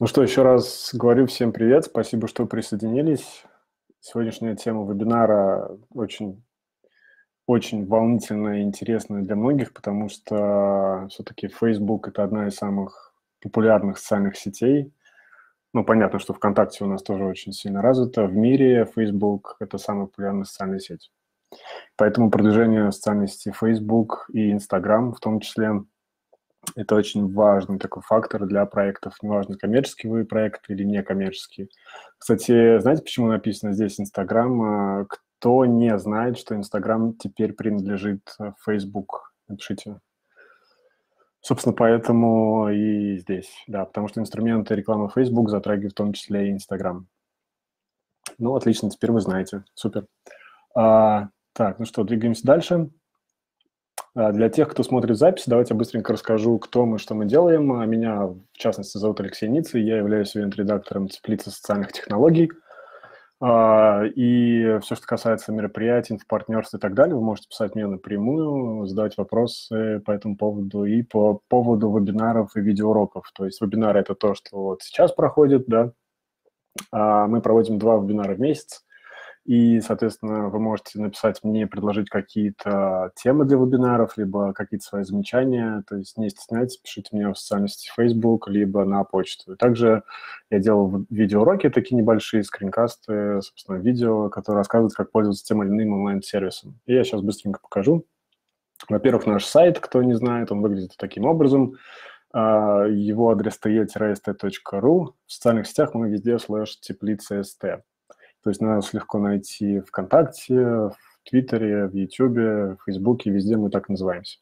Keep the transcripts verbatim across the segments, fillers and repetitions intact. Ну что, еще раз говорю всем привет, спасибо, что присоединились. Сегодняшняя тема вебинара очень, очень волнительная и интересная для многих, потому что все-таки Facebook – это одна из самых популярных социальных сетей. Ну, понятно, что ВКонтакте у нас тоже очень сильно развита. В мире Facebook – это самая популярная социальная сеть. Поэтому продвижение социальной сети Facebook и Instagram в том числе – это очень важный такой фактор для проектов, неважно, коммерческие вы проекты или некоммерческие. Кстати, знаете, почему написано здесь Инстаграм? Кто не знает, что Инстаграм теперь принадлежит Facebook, напишите. Собственно, поэтому и здесь, да, потому что инструменты рекламы Facebook затрагивают в том числе и Инстаграм. Ну, отлично, теперь вы знаете, супер. А, так, ну что, двигаемся дальше. Для тех, кто смотрит запись, давайте я быстренько расскажу, кто мы, что мы делаем. Меня, в частности, зовут Алексей Ницай, я являюсь ивент-редактором «Теплицы социальных технологий». И все, что касается мероприятий, инфопартнерств и так далее, вы можете писать мне напрямую, задавать вопросы по этому поводу и по поводу вебинаров и видеоуроков. То есть вебинары – это то, что вот сейчас проходит, да. Мы проводим два вебинара в месяц. И, соответственно, вы можете написать мне, предложить какие-то темы для вебинаров, либо какие-то свои замечания. То есть не стесняйтесь, пишите мне в социальной сети Facebook, либо на почту. Также я делал видеоуроки, такие небольшие скринкасты, собственно, видео, которые рассказывают, как пользоваться тем или иным онлайн-сервисом. И я сейчас быстренько покажу. Во-первых, наш сайт, кто не знает, он выглядит таким образом. Его адрес тэ е точка эс тэ точка ру. В социальных сетях мы везде слэш теплица точка эс тэ. То есть нас легко найти ВКонтакте, в Твиттере, в Ютубе, в Фейсбуке, везде мы так называемся.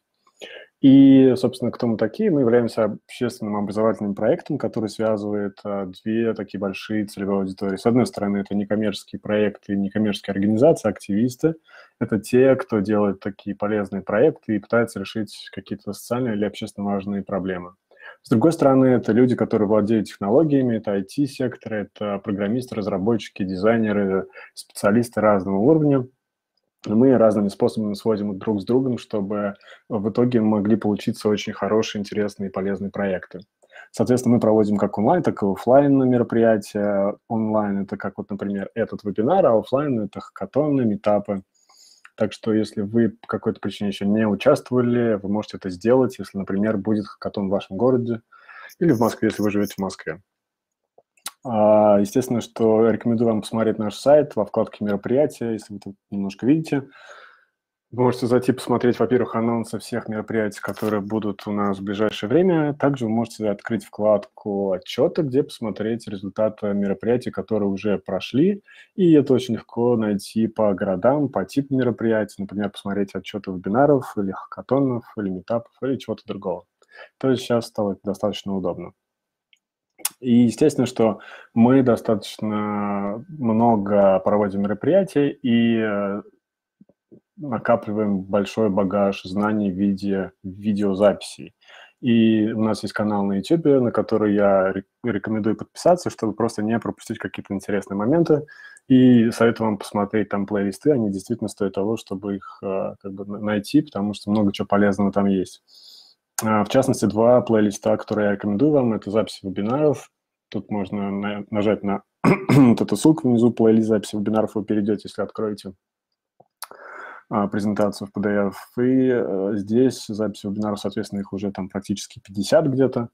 И, собственно, кто мы такие? Мы являемся общественным образовательным проектом, который связывает две такие большие целевые аудитории. С одной стороны, это некоммерческие проекты, некоммерческие организации, активисты. Это те, кто делает такие полезные проекты и пытается решить какие-то социальные или общественно важные проблемы. С другой стороны, это люди, которые владеют технологиями, это ай ти-сектор, это программисты, разработчики, дизайнеры, специалисты разного уровня. Мы разными способами сводим друг с другом, чтобы в итоге могли получиться очень хорошие, интересные и полезные проекты. Соответственно, мы проводим как онлайн, так и офлайн мероприятия. Онлайн – это как, вот, например, этот вебинар, а офлайн – это хакатоны, митапы. Так что, если вы по какой-то причине еще не участвовали, вы можете это сделать, если, например, будет хакатон в вашем городе или в Москве, если вы живете в Москве. Естественно, что рекомендую вам посмотреть наш сайт во вкладке «Мероприятия», если вы тут немножко видите. Вы можете зайти посмотреть, во-первых, анонсы всех мероприятий, которые будут у нас в ближайшее время. Также вы можете открыть вкладку «Отчеты», где посмотреть результаты мероприятий, которые уже прошли. И это очень легко найти по городам, по типу мероприятий. Например, посмотреть отчеты вебинаров, или хакатонов, или митапов, или чего-то другого. То есть сейчас стало достаточно удобно. И, естественно, что мы достаточно много проводим мероприятий и накапливаем большой багаж знаний в виде видеозаписей. И у нас есть канал на YouTube, на который я рекомендую подписаться, чтобы просто не пропустить какие-то интересные моменты. И советую вам посмотреть там плейлисты, они действительно стоят того, чтобы их как бы найти, потому что много чего полезного там есть. В частности, два плейлиста, которые я рекомендую вам, это записи вебинаров. Тут можно нажать на вот эту ссылку внизу, плейлист записи вебинаров, вы перейдете, если откроете презентацию в пи ди эф, и здесь записи вебинаров, соответственно, их уже там практически пятьдесят где-то,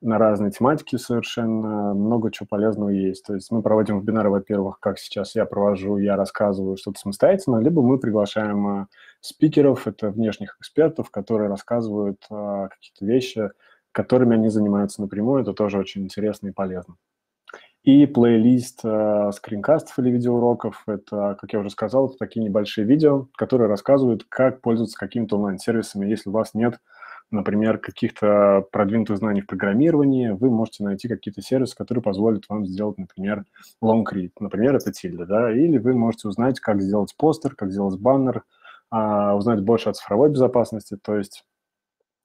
на разные тематики совершенно, много чего полезного есть. То есть мы проводим вебинары, во-первых, как сейчас я провожу, я рассказываю что-то самостоятельно, либо мы приглашаем спикеров, это внешних экспертов, которые рассказывают какие-то вещи, которыми они занимаются напрямую, это тоже очень интересно и полезно. И плейлист э, скринкастов или видеоуроков – это, как я уже сказал, это такие небольшие видео, которые рассказывают, как пользоваться какими-то онлайн-сервисами. Если у вас нет, например, каких-то продвинутых знаний в программировании, вы можете найти какие-то сервисы, которые позволят вам сделать, например, лонгрид. Например, это тильда, да? Или вы можете узнать, как сделать постер, как сделать баннер, э, узнать больше о цифровой безопасности, то есть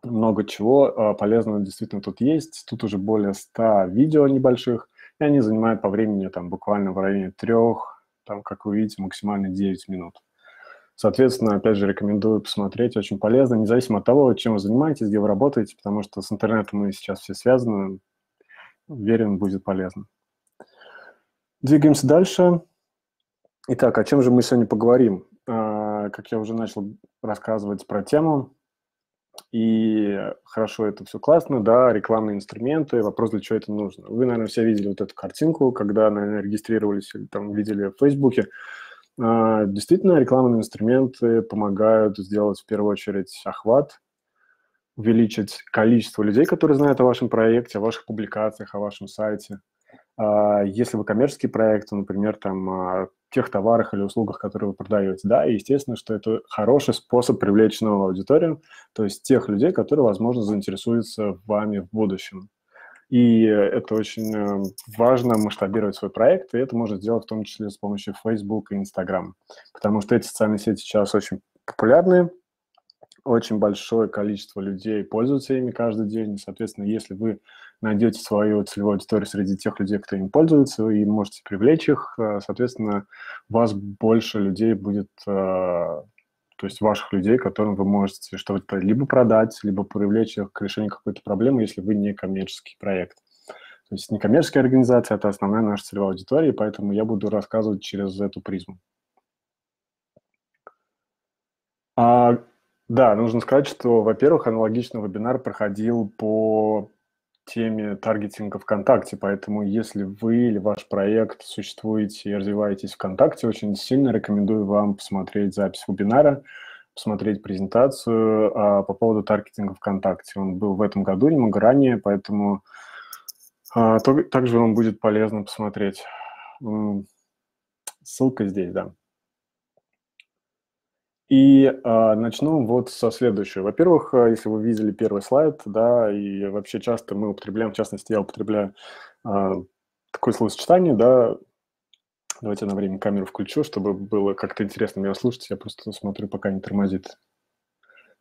много чего э, полезного действительно тут есть. Тут уже более ста видео небольших. И они занимают по времени там буквально в районе трех, там, как вы видите, максимально девять минут. Соответственно, опять же, рекомендую посмотреть, очень полезно, независимо от того, чем вы занимаетесь, где вы работаете, потому что с интернетом мы сейчас все связаны. Уверен, будет полезно. Двигаемся дальше. Итак, о чем же мы сегодня поговорим? Как я уже начал рассказывать про тему, и хорошо, это все классно, да, рекламные инструменты, вопрос, для чего это нужно. Вы, наверное, все видели вот эту картинку, когда, наверное, регистрировались или там видели в Фейсбуке. Действительно, рекламные инструменты помогают сделать, в первую очередь, охват, увеличить количество людей, которые знают о вашем проекте, о ваших публикациях, о вашем сайте. Если вы коммерческий проект, например, там, о тех товарах или услугах, которые вы продаете, да, и естественно, что это хороший способ привлечь новую аудиторию, то есть тех людей, которые, возможно, заинтересуются вами в будущем. И это очень важно, масштабировать свой проект, и это можно сделать в том числе с помощью Facebook и Instagram, потому что эти социальные сети сейчас очень популярны, очень большое количество людей пользуются ими каждый день. Соответственно, если вы найдете свою целевую аудиторию среди тех людей, кто им пользуется, и можете привлечь их, соответственно, у вас больше людей будет, то есть ваших людей, которым вы можете что-то либо продать, либо привлечь их к решению какой-то проблемы, если вы не коммерческий проект. То есть некоммерческая организация – это основная наша целевая аудитория, поэтому я буду рассказывать через эту призму. А... Да, нужно сказать, что, во-первых, аналогично вебинар проходил по теме таргетинга ВКонтакте, поэтому если вы или ваш проект существуете и развиваетесь ВКонтакте, очень сильно рекомендую вам посмотреть запись вебинара, посмотреть презентацию а, по поводу таргетинга ВКонтакте. Он был в этом году, немного ранее, поэтому а, то, также вам будет полезно посмотреть. Ссылка здесь, да. И э, начну вот со следующего. Во-первых, если вы видели первый слайд, да, и вообще часто мы употребляем, в частности, я употребляю э, такое словосочетание, да, давайте я на время камеру включу, чтобы было как-то интересно меня слушать, я просто смотрю, пока не тормозит.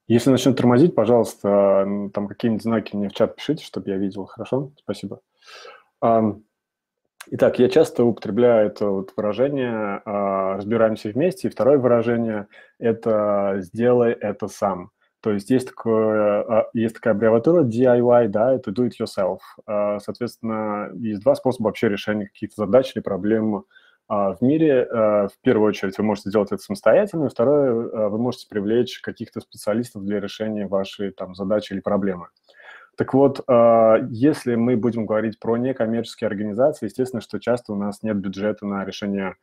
Если начнет тормозить, пожалуйста, там какие-нибудь знаки мне в чат пишите, чтобы я видел, хорошо? Спасибо. Итак, я часто употребляю это вот выражение «разбираемся вместе». И второе выражение – это «сделай это сам». То есть есть, такое, есть такая аббревиатура ди ай вай, да, это «do it yourself». Соответственно, есть два способа вообще решения каких-то задач или проблем в мире. В первую очередь вы можете сделать это самостоятельно, второе – вы можете привлечь каких-то специалистов для решения вашей там, задачи или проблемы. Так вот, если мы будем говорить про некоммерческие организации, естественно, что часто у нас нет бюджета на решение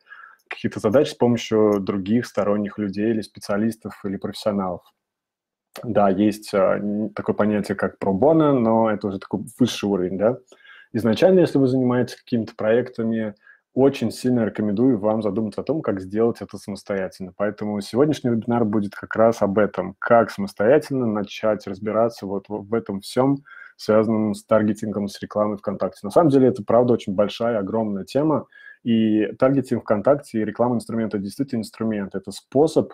каких-то задач с помощью других сторонних людей или специалистов, или профессионалов. Да, есть такое понятие, как пробона, но это уже такой высший уровень, да. Изначально, если вы занимаетесь какими-то проектами, очень сильно рекомендую вам задуматься о том, как сделать это самостоятельно. Поэтому сегодняшний вебинар будет как раз об этом. Как самостоятельно начать разбираться вот в этом всем, связанном с таргетингом, с рекламой ВКонтакте. На самом деле это, правда, очень большая, огромная тема. И таргетинг ВКонтакте и реклама инструмента действительно инструмент. Это способ,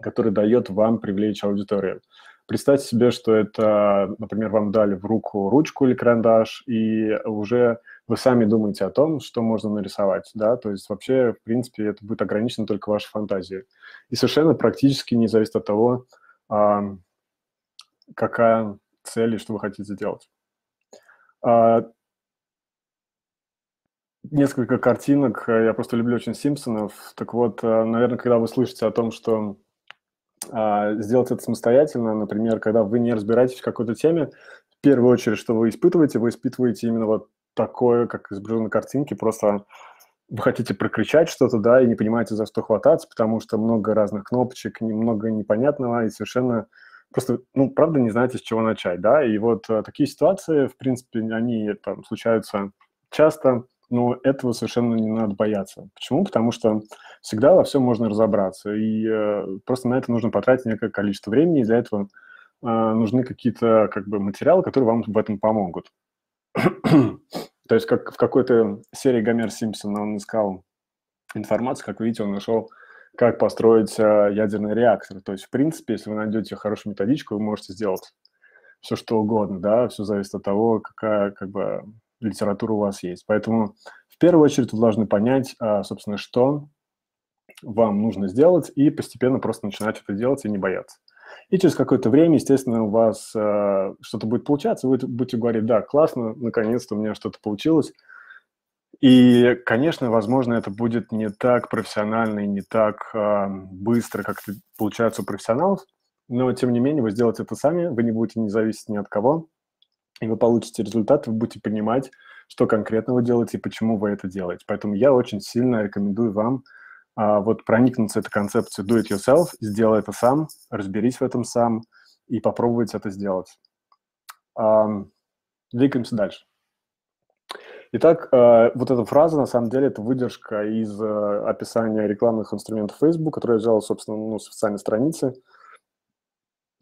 который дает вам привлечь аудиторию. Представьте себе, что это, например, вам дали в руку ручку или карандаш, и уже вы сами думаете о том, что можно нарисовать, да, то есть вообще, в принципе, это будет ограничено только вашей фантазией. И совершенно практически не зависит от того, какая цель и что вы хотите делать. Несколько картинок, я просто люблю очень Симпсонов, так вот, наверное, когда вы слышите о том, что... сделать это самостоятельно, например, когда вы не разбираетесь в какой-то теме, в первую очередь, что вы испытываете, вы испытываете именно вот такое, как изображено на картинке, просто вы хотите прокричать что-то, да, и не понимаете, за что хвататься, потому что много разных кнопочек, немного непонятного, и совершенно просто, ну, правда, не знаете, с чего начать, да, и вот такие ситуации, в принципе, они там случаются часто, но этого совершенно не надо бояться. Почему? Потому что всегда во всем можно разобраться, и э, просто на это нужно потратить некое количество времени, и для этого э, нужны какие-то как бы, материалы, которые вам в этом помогут. То есть как в какой-то серии Гомер Симпсона он искал информацию, как видите, он нашел, как построить э, ядерный реактор. То есть, в принципе, если вы найдете хорошую методичку, вы можете сделать все, что угодно, да, все зависит от того, какая, как бы... литература у вас есть. Поэтому в первую очередь вы должны понять, собственно, что вам нужно сделать, и постепенно просто начинать это делать и не бояться. И через какое-то время, естественно, у вас э, что-то будет получаться, вы будете говорить, да, классно, наконец-то у меня что-то получилось. И, конечно, возможно, это будет не так профессионально и не так э, быстро, как это получается у профессионалов, но, тем не менее, вы сделаете это сами, вы не будете не зависеть ни от кого, и вы получите результат, вы будете понимать, что конкретно вы делаете и почему вы это делаете. Поэтому я очень сильно рекомендую вам а, вот проникнуться этой концепцией do it yourself, сделай это сам, разберись в этом сам и попробовать это сделать. А, двигаемся дальше. Итак, а, вот эта фраза, на самом деле, это выдержка из а, описания рекламных инструментов Facebook, которые я взял, собственно, ну, с официальной страницы.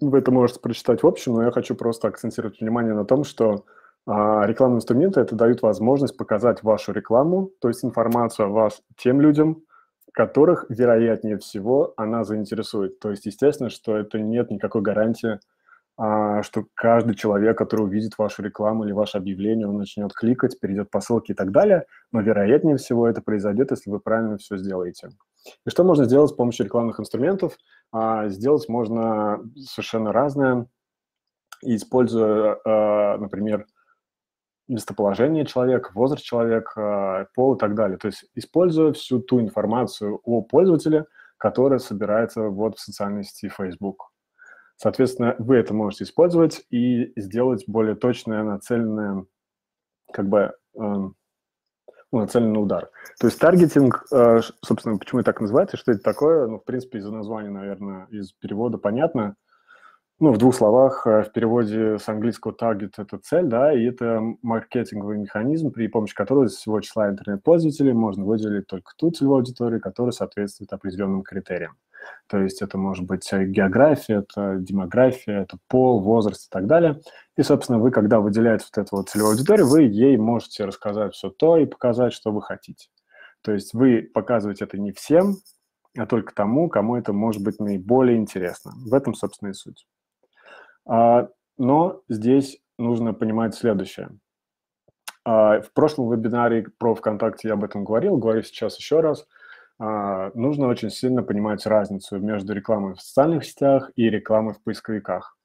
Вы это можете прочитать в общем, но я хочу просто акцентировать внимание на том, что а, рекламные инструменты – это дают возможность показать вашу рекламу, то есть информацию о вас тем людям, которых, вероятнее всего, она заинтересует. То есть, естественно, что это нет никакой гарантии, а, что каждый человек, который увидит вашу рекламу или ваше объявление, он начнет кликать, перейдет по ссылке и так далее, но, вероятнее всего, это произойдет, если вы правильно все сделаете. И что можно сделать с помощью рекламных инструментов? А, сделать можно совершенно разное, используя, а, например, местоположение человека, возраст человека, а, пол и так далее. То есть используя всю ту информацию о пользователе, которая собирается вот в социальной сети Facebook. Соответственно, вы это можете использовать и сделать более точное, нацеленное, как бы... А, нацелен на удар. То есть таргетинг, собственно, почему это так называется, что это такое, ну, в принципе, из-за названия, наверное, из перевода понятно. Ну, в двух словах, в переводе с английского target – это цель, да, и это маркетинговый механизм, при помощи которого из всего числа интернет-пользователей можно выделить только ту целевую аудиторию, которая соответствует определенным критериям. То есть это может быть география, это демография, это пол, возраст и так далее. И, собственно, вы, когда выделяете вот эту вот целевую аудиторию, вы ей можете рассказать все то и показать, что вы хотите. То есть вы показываете это не всем, а только тому, кому это может быть наиболее интересно. В этом, собственно, и суть. Но здесь нужно понимать следующее. В прошлом вебинаре про ВКонтакте я об этом говорил, говорю сейчас еще раз. Нужно очень сильно понимать разницу между рекламой в социальных сетях и рекламой в поисковиках.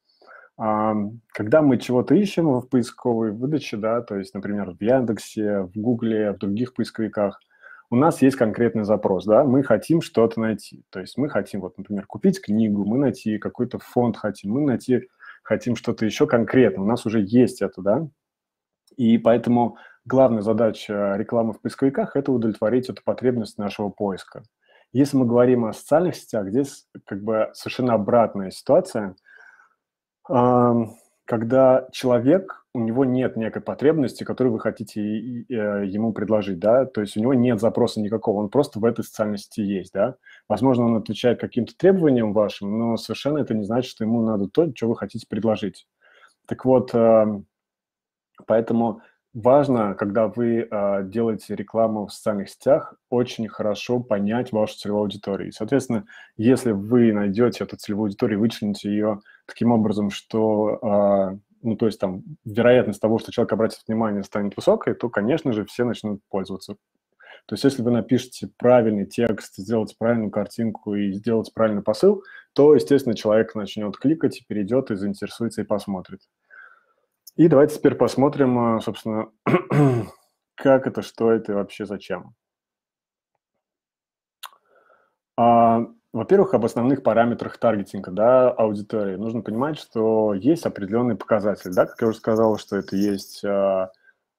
Когда мы чего-то ищем в поисковой выдаче, да, то есть, например, в Яндексе, в Гугле, в других поисковиках, у нас есть конкретный запрос, да, мы хотим что-то найти. То есть мы хотим, вот, например, купить книгу, мы найти какой-то фонд хотим, мы найти хотим что-то еще конкретно, у нас уже есть это, да. И поэтому... Главная задача рекламы в поисковиках – это удовлетворить эту потребность нашего поиска. Если мы говорим о социальных сетях, здесь как бы совершенно обратная ситуация, когда человек, у него нет некой потребности, которую вы хотите ему предложить, да, то есть у него нет запроса никакого, он просто в этой социальной сети есть, да. Возможно, он отвечает каким-то требованиям вашим, но совершенно это не значит, что ему надо то, что вы хотите предложить. Так вот, поэтому... Важно, когда вы э, делаете рекламу в социальных сетях, очень хорошо понять вашу целевую аудиторию. И, соответственно, если вы найдете эту целевую аудиторию, вычлените ее таким образом, что, э, ну, то есть там вероятность того, что человек обратит внимание, станет высокой, то, конечно же, все начнут пользоваться. То есть если вы напишете правильный текст, сделаете правильную картинку и сделаете правильный посыл, то, естественно, человек начнет кликать, и перейдет, и заинтересуется, и посмотрит. И давайте теперь посмотрим, собственно, как это, что это и вообще зачем. Во-первых, об основных параметрах таргетинга, да, аудитории. Нужно понимать, что есть определенные показатели, да, как я уже сказал, что это есть,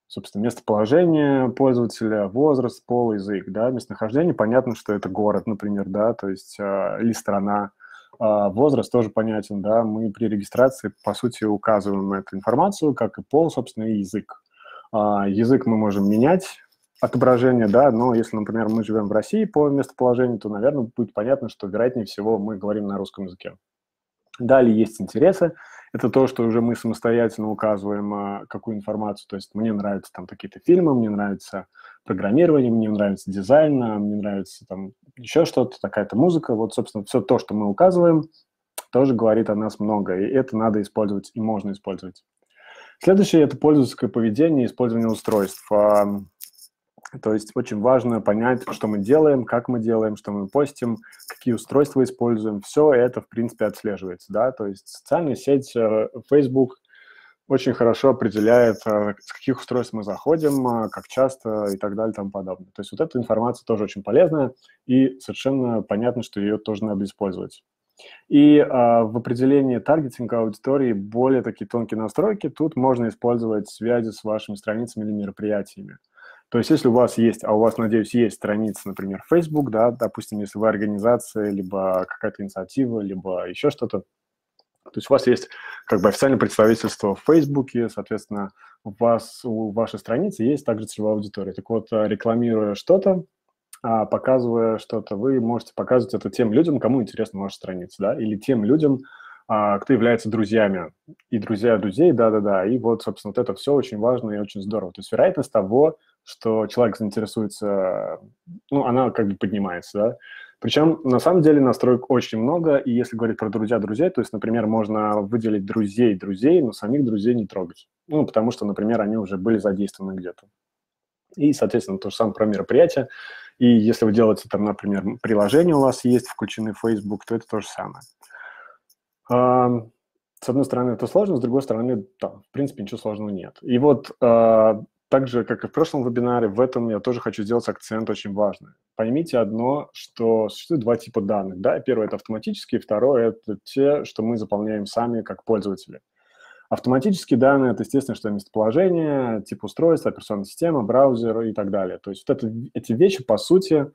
собственно, местоположение пользователя, возраст, пол, язык, да, местонахождение. Понятно, что это город, например, да, то есть или страна. Возраст тоже понятен, да, мы при регистрации, по сути, указываем эту информацию, как и пол, собственно, и язык. Язык мы можем менять, отображение, да, но если, например, мы живем в России по местоположению, то, наверное, будет понятно, что, вероятнее всего, мы говорим на русском языке. Далее есть интересы, это то, что уже мы самостоятельно указываем, какую информацию, то есть мне нравятся там какие-то фильмы, мне нравится программирование, мне нравится дизайн, мне нравится там еще что-то, такая-то музыка, вот, собственно, все то, что мы указываем, тоже говорит о нас много, и это надо использовать и можно использовать. Следующее – это пользовательское поведение и использование устройств. То есть очень важно понять, что мы делаем, как мы делаем, что мы постим, какие устройства используем. Все это, в принципе, отслеживается, да. То есть социальная сеть, Facebook очень хорошо определяет, с каких устройств мы заходим, как часто и так далее, и тому подобное. То есть вот эта информация тоже очень полезная, и совершенно понятно, что ее тоже надо использовать. И а, в определении таргетинга аудитории более такие тонкие настройки. Тут можно использовать связи с вашими страницами или мероприятиями. То есть если у вас есть, а у вас, надеюсь, есть страница, например, Facebook, да, допустим, если вы организация, либо какая-то инициатива, либо еще что-то, то есть у вас есть как бы официальное представительство в Фейсбуке, соответственно, у вас, у вашей страницы есть также целевая аудитория. Так вот, рекламируя что-то, показывая что-то, вы можете показывать это тем людям, кому интересна ваша страница, да, или тем людям, кто является друзьями. И друзья друзей, да-да-да. И вот, собственно, вот это все очень важно и очень здорово. То есть вероятность того, что человек заинтересуется, ну, она как бы поднимается, да. Причем, на самом деле, настроек очень много, и если говорить про друзья-друзей, то есть, например, можно выделить друзей-друзей, но самих друзей не трогать. Ну, потому что, например, они уже были задействованы где-то. И, соответственно, то же самое про мероприятие. И если вы делаете, там, например, приложение у вас есть, включены в Facebook, то это то же самое. А, с одной стороны, это сложно, с другой стороны, там, в принципе, ничего сложного нет. И вот... А, так же, как и в прошлом вебинаре, в этом я тоже хочу сделать акцент очень важный. Поймите одно, что существует два типа данных. Да? Первое – это автоматические, второе – это те, что мы заполняем сами как пользователи. Автоматические данные – это, естественно, что местоположение, тип устройства, операционная система, браузер и так далее. То есть вот это, эти вещи, по сути,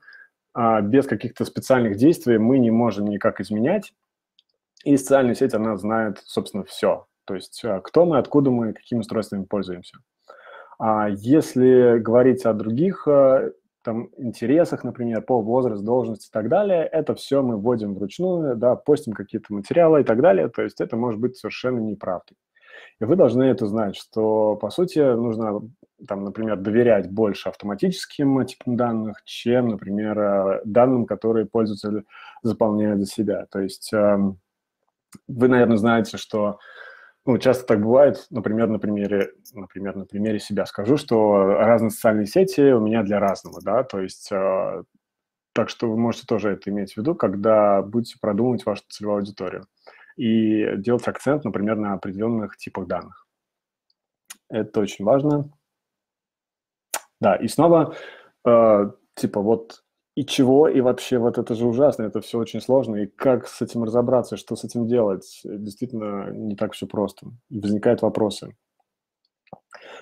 без каких-то специальных действий мы не можем никак изменять. И социальная сеть, она знает, собственно, все. То есть кто мы, откуда мы, какими устройствами пользуемся. Если говорить о других там, интересах, например, по возрасту, должности и так далее, это все мы вводим вручную, да, постим какие-то материалы и так далее, то есть это может быть совершенно неправдой. И вы должны это знать, что, по сути, нужно, там, например, доверять больше автоматическим типам данных, чем, например, данным, которые пользователь заполняет за себя. То есть вы, наверное, знаете, что... Ну, часто так бывает, например, на примере, например, на примере себя скажу, что разные социальные сети у меня для разного, да, то есть, э, так что вы можете тоже это иметь в виду, когда будете продумывать вашу целевую аудиторию и делать акцент, например, на определенных типах данных. Это очень важно. Да, и снова, э, типа, вот... И чего, и вообще вот это же ужасно, это все очень сложно, и как с этим разобраться, что с этим делать, действительно не так все просто, возникают вопросы.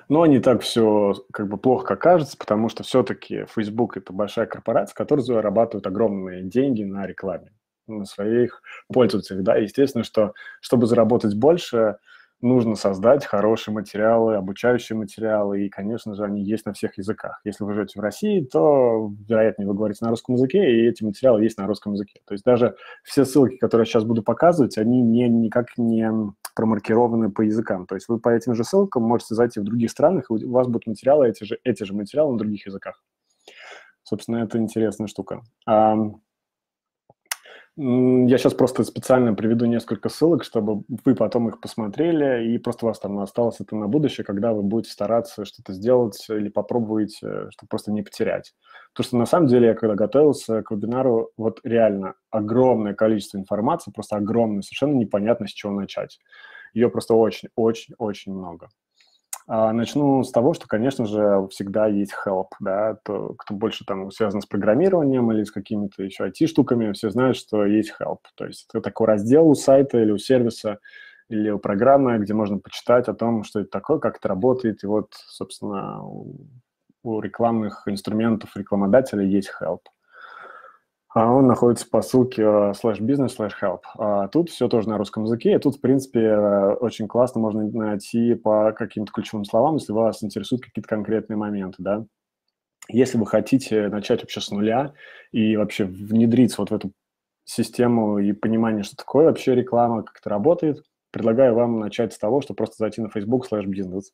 Но не так все как бы плохо, как кажется, потому что все-таки Facebook – это большая корпорация, которая зарабатывает огромные деньги на рекламе, на своих пользователях, да, естественно, что чтобы заработать больше, нужно создать хорошие материалы, обучающие материалы, и, конечно же, они есть на всех языках. Если вы живете в России, то, вероятнее, вы говорите на русском языке, и эти материалы есть на русском языке. То есть даже все ссылки, которые я сейчас буду показывать, они не, никак не промаркированы по языкам. То есть вы по этим же ссылкам можете зайти в других странах, и у вас будут материалы, эти же, эти же материалы на других языках. Собственно, это интересная штука. Я сейчас просто специально приведу несколько ссылок, чтобы вы потом их посмотрели, и просто у вас там осталось это на будущее, когда вы будете стараться что-то сделать или попробуете, чтобы просто не потерять. Потому что на самом деле я когда готовился к вебинару, вот реально огромное количество информации, просто огромное, совершенно непонятно, с чего начать. Ее просто очень-очень-очень много. Начну с того, что, конечно же, всегда есть help, да, то, кто больше там связан с программированием или с какими-то еще ай ти-штуками, все знают, что есть help, то есть это такой раздел у сайта или у сервиса, или у программы, где можно почитать о том, что это такое, как это работает, и вот, собственно, у, у рекламных инструментов рекламодателя есть help. А он находится по ссылке слэш бизнес слэш хелп. А тут все тоже на русском языке. И тут, в принципе, очень классно можно найти по каким-то ключевым словам, если вас интересуют какие-то конкретные моменты, да. Если вы хотите начать вообще с нуля и вообще внедриться вот в эту систему и понимание, что такое вообще реклама, как это работает, предлагаю вам начать с того, что просто зайти на Facebook слэш бизнес.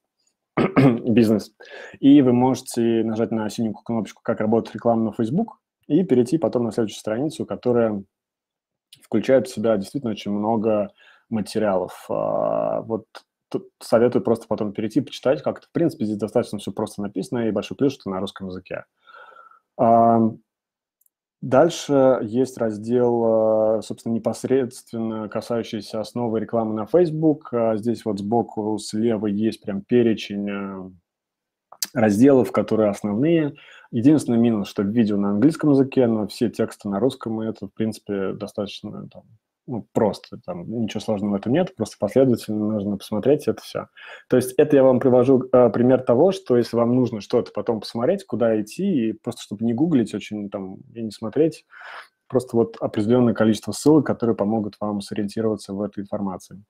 Бизнес. И вы можете нажать на синенькую кнопочку «Как работает реклама на Facebook», и перейти потом на следующую страницу, которая включает в себя действительно очень много материалов. Вот тут советую просто потом перейти, почитать как-то. В принципе, здесь достаточно все просто написано, и большой плюс, что на русском языке. Дальше есть раздел, собственно, непосредственно касающийся основы рекламы на Facebook. Здесь вот сбоку слева есть прям перечень разделов, которые основные. Единственный минус, что видео на английском языке, но все тексты на русском, и это, в принципе, достаточно там, ну, просто. Там, ничего сложного в этом нет, просто последовательно нужно посмотреть это все. То есть это я вам привожу э, пример того, что если вам нужно что-то потом посмотреть, куда идти, и просто чтобы не гуглить очень там и не смотреть, просто вот определенное количество ссылок, которые помогут вам сориентироваться в этой информации.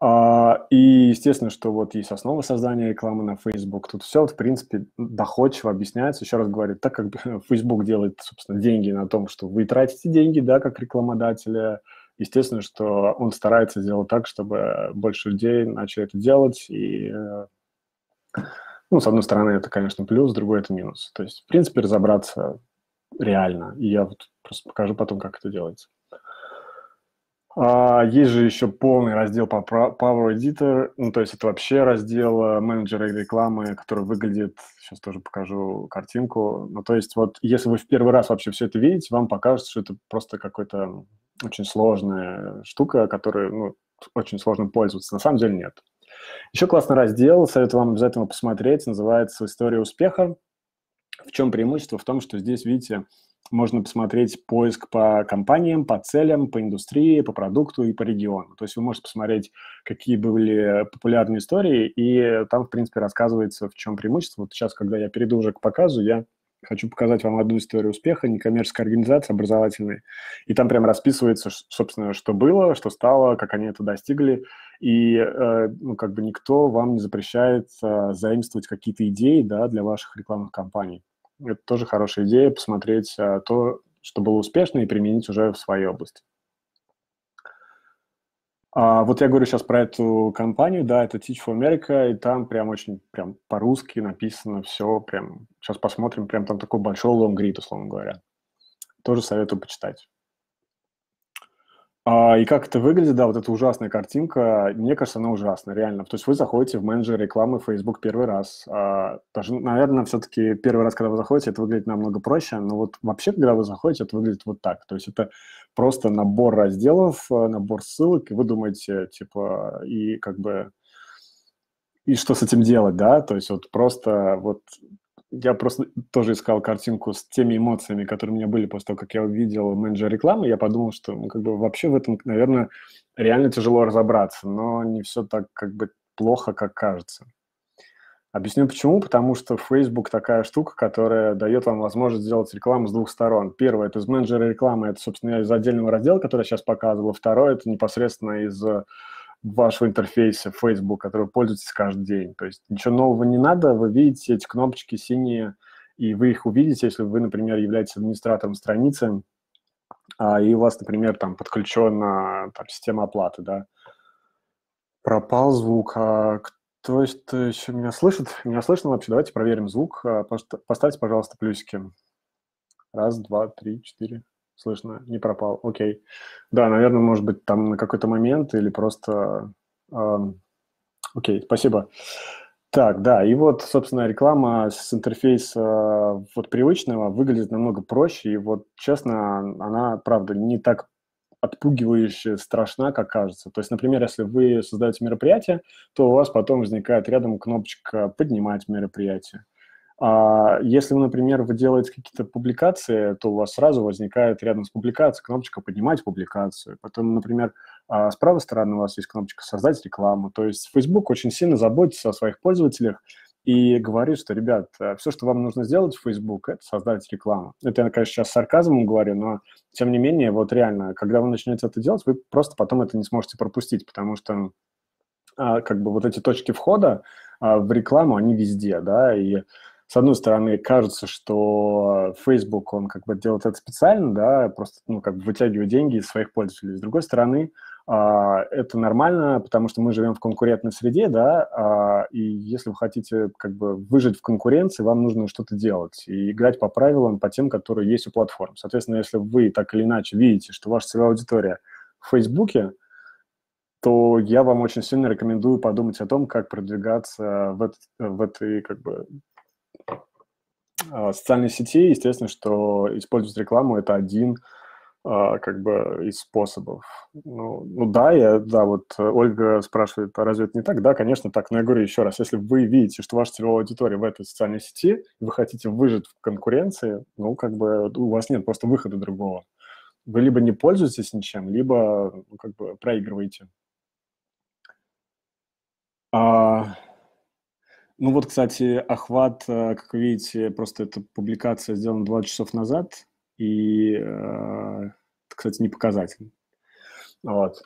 Uh, и, естественно, что вот есть основа создания рекламы на Facebook. Тут все, в принципе, доходчиво объясняется. Еще раз говорю, так как Facebook делает, собственно, деньги на том, что вы тратите деньги, да, как рекламодателя, естественно, что он старается сделать так, чтобы больше людей начали это делать. И, ну, с одной стороны, это, конечно, плюс, с другой – это минус. То есть, в принципе, разобраться реально. И я вот просто покажу потом, как это делается. Uh, есть же еще полный раздел по Power Editor, ну, то есть это вообще раздел менеджера рекламы, который выглядит, сейчас тоже покажу картинку, ну, то есть вот если вы в первый раз вообще все это видите, вам покажется, что это просто какая-то очень сложная штука, которой, ну, очень сложно пользоваться, на самом деле нет. Еще классный раздел, советую вам обязательно посмотреть, называется «История успеха». В чем преимущество? В том, что здесь, видите, можно посмотреть поиск по компаниям, по целям, по индустрии, по продукту и по региону. То есть вы можете посмотреть, какие были популярные истории, и там, в принципе, рассказывается, в чем преимущество. Вот сейчас, когда я перейду уже к показу, я хочу показать вам одну историю успеха, некоммерческая организация, образовательная. И там прям расписывается, собственно, что было, что стало, как они это достигли. И, ну, как бы никто вам не запрещает заимствовать какие-то идеи, да, для ваших рекламных кампаний. Это тоже хорошая идея, посмотреть то, что было успешно, и применить уже в своей области. А вот я говорю сейчас про эту компанию, да, это Teach for America, и там прям очень прям по-русски написано все, прям, сейчас посмотрим, прям там такой большой лонгрид, условно говоря. Тоже советую почитать. И как это выглядит, да, вот эта ужасная картинка, мне кажется, она ужасная, реально. То есть вы заходите в менеджер рекламы Facebook первый раз. Даже, наверное, все-таки первый раз, когда вы заходите, это выглядит намного проще, но вот вообще, когда вы заходите, это выглядит вот так. То есть это просто набор разделов, набор ссылок, и вы думаете, типа, и как бы, и что с этим делать, да? То есть вот просто вот... Я просто тоже искал картинку с теми эмоциями, которые у меня были после того, как я увидел менеджера рекламы. Я подумал, что, ну, как бы вообще в этом, наверное, реально тяжело разобраться, но не все так как бы плохо, как кажется. Объясню почему. Потому что Facebook такая штука, которая дает вам возможность сделать рекламу с двух сторон. Первое – это из менеджера рекламы, это, собственно, из отдельного раздела, который я сейчас показывал. Второе – это непосредственно из... вашего интерфейса Facebook, который вы пользуетесь каждый день. То есть ничего нового не надо, вы видите эти кнопочки синие, и вы их увидите, если вы, например, являетесь администратором страницы, и у вас, например, там подключена там, система оплаты, да. Пропал звук. Кто еще меня слышит? Меня слышно вообще? Давайте проверим звук. Поставьте, пожалуйста, плюсики. Раз, два, три, четыре. Слышно, не пропал, окей. Да, наверное, может быть, там на какой-то момент или просто... Э, окей, спасибо. Так, да, и вот, собственно, реклама с интерфейса вот привычного выглядит намного проще, и вот, честно, она, правда, не так отпугивающе страшна, как кажется. То есть, например, если вы создаете мероприятие, то у вас потом возникает рядом кнопочка «Поднимать мероприятие». Если, например, вы делаете какие-то публикации, то у вас сразу возникает рядом с публикацией кнопочка «Поднимать публикацию». Потом, например, с правой стороны у вас есть кнопочка «Создать рекламу». То есть Facebook очень сильно заботится о своих пользователях и говорит, что, ребят, все, что вам нужно сделать в Facebook, это создать рекламу. Это я, конечно, сейчас с сарказмом говорю, но, тем не менее, вот реально, когда вы начнете это делать, вы просто потом это не сможете пропустить, потому что как бы вот эти точки входа в рекламу, они везде, да, и... С одной стороны, кажется, что Facebook, он как бы делает это специально, да, просто, ну, как бы вытягивает деньги из своих пользователей. С другой стороны, это нормально, потому что мы живем в конкурентной среде, да, и если вы хотите как бы выжить в конкуренции, вам нужно что-то делать и играть по правилам, по тем, которые есть у платформ. Соответственно, если вы так или иначе видите, что ваша целевая аудитория в Facebook, то я вам очень сильно рекомендую подумать о том, как продвигаться в, этот, в этой как бы, социальной сети. Естественно, что использовать рекламу – это один как бы, из способов. Ну, ну да, я, да, вот Ольга спрашивает, а разве это не так? Да, конечно, так, но я говорю еще раз, если вы видите, что ваша целевая аудитория в этой социальной сети, вы хотите выжить в конкуренции, ну, как бы у вас нет просто выхода другого. Вы либо не пользуетесь ничем, либо ну, как бы проигрываете. А, ну вот, кстати, охват, как вы видите, просто эта публикация сделана два часа назад, и, это, кстати, не показатель. Вот.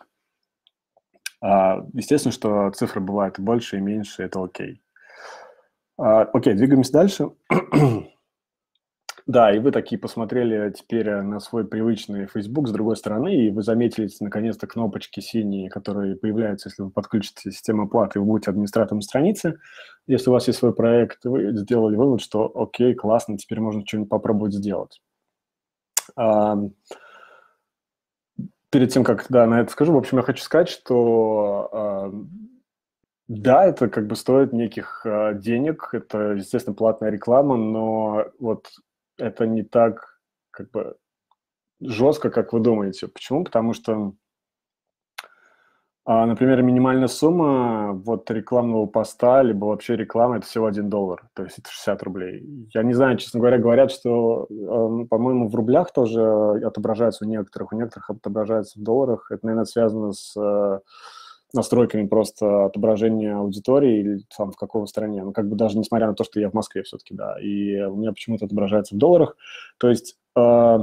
А, естественно, что цифры бывают и больше, и меньше, это окей. А, окей, двигаемся дальше. Да, и вы такие посмотрели теперь на свой привычный Facebook с другой стороны, и вы заметили, наконец-то, кнопочки синие, которые появляются, если вы подключите систему оплаты, вы будете администратором страницы. Если у вас есть свой проект, вы сделали вывод, что окей, классно, теперь можно что-нибудь попробовать сделать. Перед тем, как да, на это скажу, в общем, я хочу сказать, что... Да, это как бы стоит неких денег, это, естественно, платная реклама, но вот это не так как бы жестко, как вы думаете. Почему? Потому что, например, минимальная сумма вот рекламного поста, либо вообще реклама – это всего один доллар, то есть это шестьдесят рублей. Я не знаю, честно говоря, говорят, что, по-моему, в рублях тоже отображаются у некоторых, у некоторых отображаются в долларах. Это, наверное, связано с... настройками просто отображения аудитории или там в какой стране. Ну, как бы даже несмотря на то, что я в Москве все-таки, да, и у меня почему-то отображается в долларах. То есть э,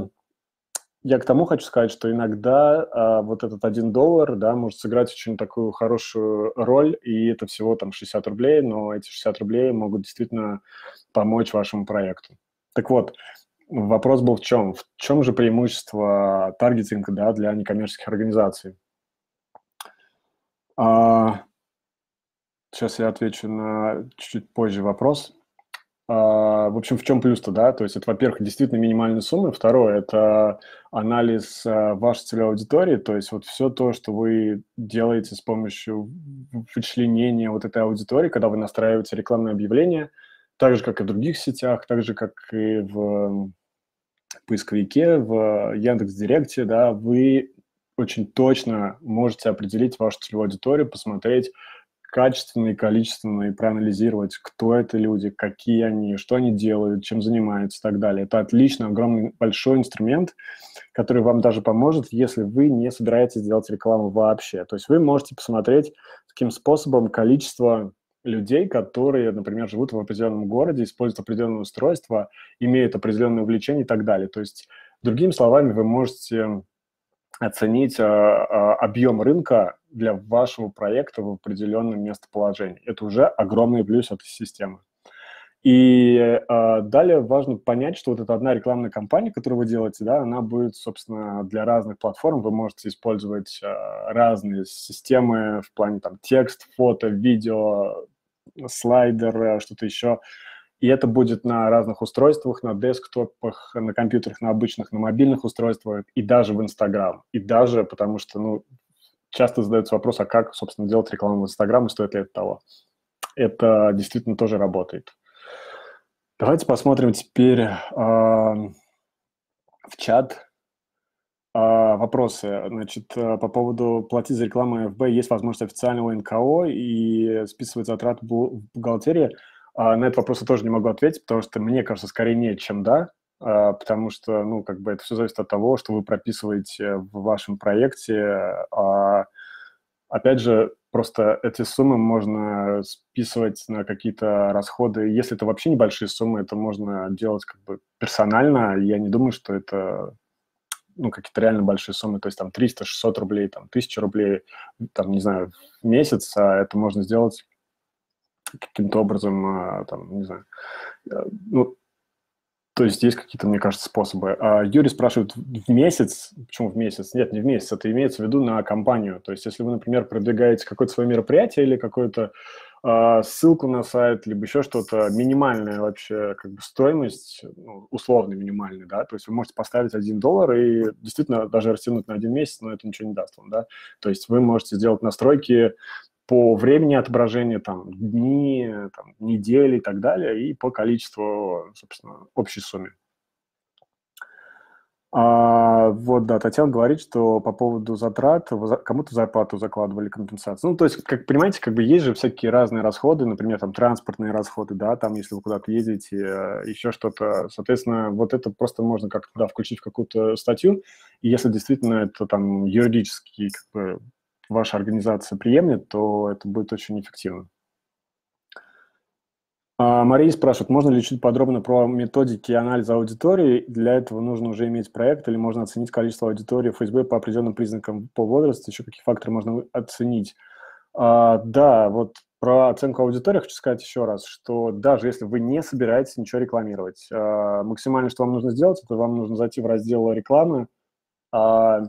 я к тому хочу сказать, что иногда э, вот этот один доллар, да, может сыграть очень такую хорошую роль, и это всего там шестьдесят рублей, но эти шестьдесят рублей могут действительно помочь вашему проекту. Так вот, вопрос был в чем? В чем же преимущество таргетинга, да, для некоммерческих организаций? Сейчас я отвечу на чуть-чуть позже вопрос. В общем, в чем плюс-то, да? То есть это, во-первых, действительно минимальная сумма. Второе – это анализ вашей целевой аудитории. То есть вот все то, что вы делаете с помощью вычленения вот этой аудитории, когда вы настраиваете рекламное объявление, так же, как и в других сетях, так же, как и в поисковике, в Яндекс.Директе, да, вы... очень точно можете определить вашу целевую аудиторию, посмотреть качественно и количественно и проанализировать, кто это люди, какие они, что они делают, чем занимаются и так далее. Это отлично, огромный, большой инструмент, который вам даже поможет, если вы не собираетесь делать рекламу вообще. То есть вы можете посмотреть таким способом количество людей, которые, например, живут в определенном городе, используют определенное устройство, имеют определенное увлечение и так далее. То есть, другими словами, вы можете... оценить а, а, объем рынка для вашего проекта в определенном местоположении. Это уже огромный плюс этой системы. И а, далее важно понять, что вот эта одна рекламная кампания, которую вы делаете, да, она будет, собственно, для разных платформ. Вы можете использовать а, разные системы в плане там текст, фото, видео, слайдер, что-то еще. И это будет на разных устройствах, на десктопах, на компьютерах, на обычных, на мобильных устройствах, и даже в Инстаграм. И даже потому что, ну, часто задается вопрос, а как, собственно, делать рекламу в Инстаграм, и стоит ли это того. Это действительно тоже работает. Давайте посмотрим теперь э, в чат. Uh, вопросы. Значит, по поводу платить за рекламу ФБ есть возможность официального НКО и списывать затраты в бухгалтерии. Uh, на этот вопрос я тоже не могу ответить, потому что мне кажется, скорее нет, чем да, uh, потому что, ну, как бы это все зависит от того, что вы прописываете в вашем проекте. Uh, опять же, просто эти суммы можно списывать на какие-то расходы. Если это вообще небольшие суммы, это можно делать как бы персонально. Я не думаю, что это... ну, какие-то реально большие суммы, то есть там триста-шестьсот рублей, там тысяча рублей, там, не знаю, в месяц, а это можно сделать каким-то образом, там, не знаю, ну, то есть есть какие-то, мне кажется, способы. А Юрий спрашивает, в месяц, почему в месяц? Нет, не в месяц, это имеется в виду на компанию, то есть если вы, например, продвигаете какое-то свое мероприятие или какое-то ссылку на сайт, либо еще что-то, минимальная вообще как бы стоимость, ну, условно минимальная, да, то есть вы можете поставить один доллар и действительно даже растянуть на один месяц, но это ничего не даст вам, да, то есть вы можете сделать настройки по времени отображения, там, дни, там, недели и так далее, и по количеству, собственно, общей сумме. А, вот, да, Татьяна говорит, что по поводу затрат кому-то в зарплату закладывали компенсацию. Ну, то есть, как понимаете, как бы есть же всякие разные расходы, например, там, транспортные расходы, да, там, если вы куда-то едете, еще что-то. Соответственно, вот это просто можно как-то, да, включить в какую-то статью, и если действительно это, там, юридически, как бы, ваша организация приемлет, то это будет очень эффективно. Мария спрашивает, можно ли чуть подробно про методики анализа аудитории? Для этого нужно уже иметь проект или можно оценить количество аудитории в Фейсбуке по определенным признакам по возрасту? Еще какие факторы можно оценить? А, да, вот про оценку аудитории хочу сказать еще раз, что даже если вы не собираетесь ничего рекламировать, а, максимально, что вам нужно сделать, это вам нужно зайти в раздел рекламы а,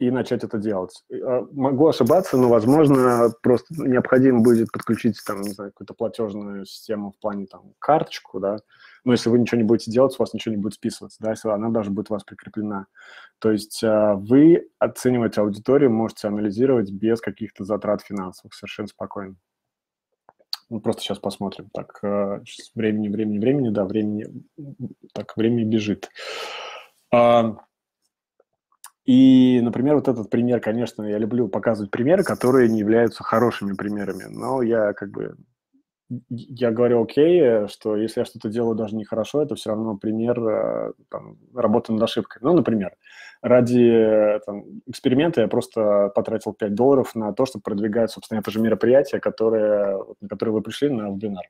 и начать это делать. А, могу ошибаться, но, возможно, просто необходимо будет подключить там, не знаю, какую-то платежную систему в плане там карточку, да, но если вы ничего не будете делать, у вас ничего не будет списываться, да, если она даже будет у вас прикреплена. То есть а, вы оценивать аудиторию можете анализировать без каких-то затрат финансовых, совершенно спокойно. Ну, просто сейчас посмотрим. Так, а, сейчас времени, времени, времени, да, времени, так, время бежит. А, И, например, вот этот пример, конечно, я люблю показывать примеры, которые не являются хорошими примерами. Но я как бы, я говорю окей, что если я что-то делаю даже нехорошо, это все равно пример там, работы над ошибкой. Ну, например, ради там, эксперимента я просто потратил пять долларов на то, чтобы продвигать, собственно, это же мероприятие, которое, на которое вы пришли на вебинар.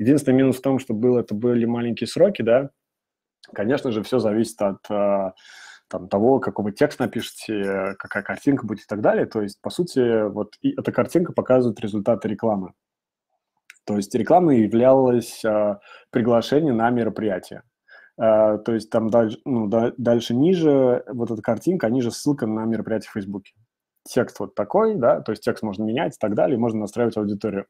Единственный минус в том, что было, это были маленькие сроки, да. Конечно же, все зависит от... Там, того, какой вы текст напишете, какая картинка будет и так далее. То есть, по сути, вот и эта картинка показывает результаты рекламы. То есть рекламой являлось а, приглашение на мероприятие. А, то есть там дальше, ну, да, дальше ниже вот эта картинка, ниже ссылка на мероприятие в Фейсбуке. Текст вот такой, да, то есть текст можно менять и так далее, можно настраивать аудиторию.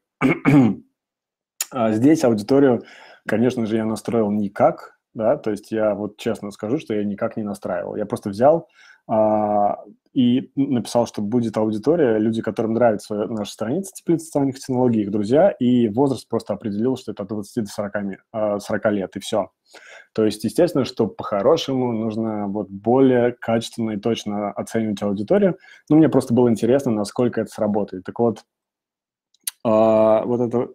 а здесь аудиторию, конечно же, я настроил никак. Да, то есть я вот честно скажу, что я никак не настраивал. Я просто взял а, и написал, что будет аудитория, люди, которым нравится наша страница «Теплица социальных технологий», их друзья, и возраст просто определил, что это от двадцати до сорока лет, и все. То есть, естественно, что по-хорошему нужно вот более качественно и точно оценивать аудиторию. Но мне просто было интересно, насколько это сработает. Так вот, а, вот это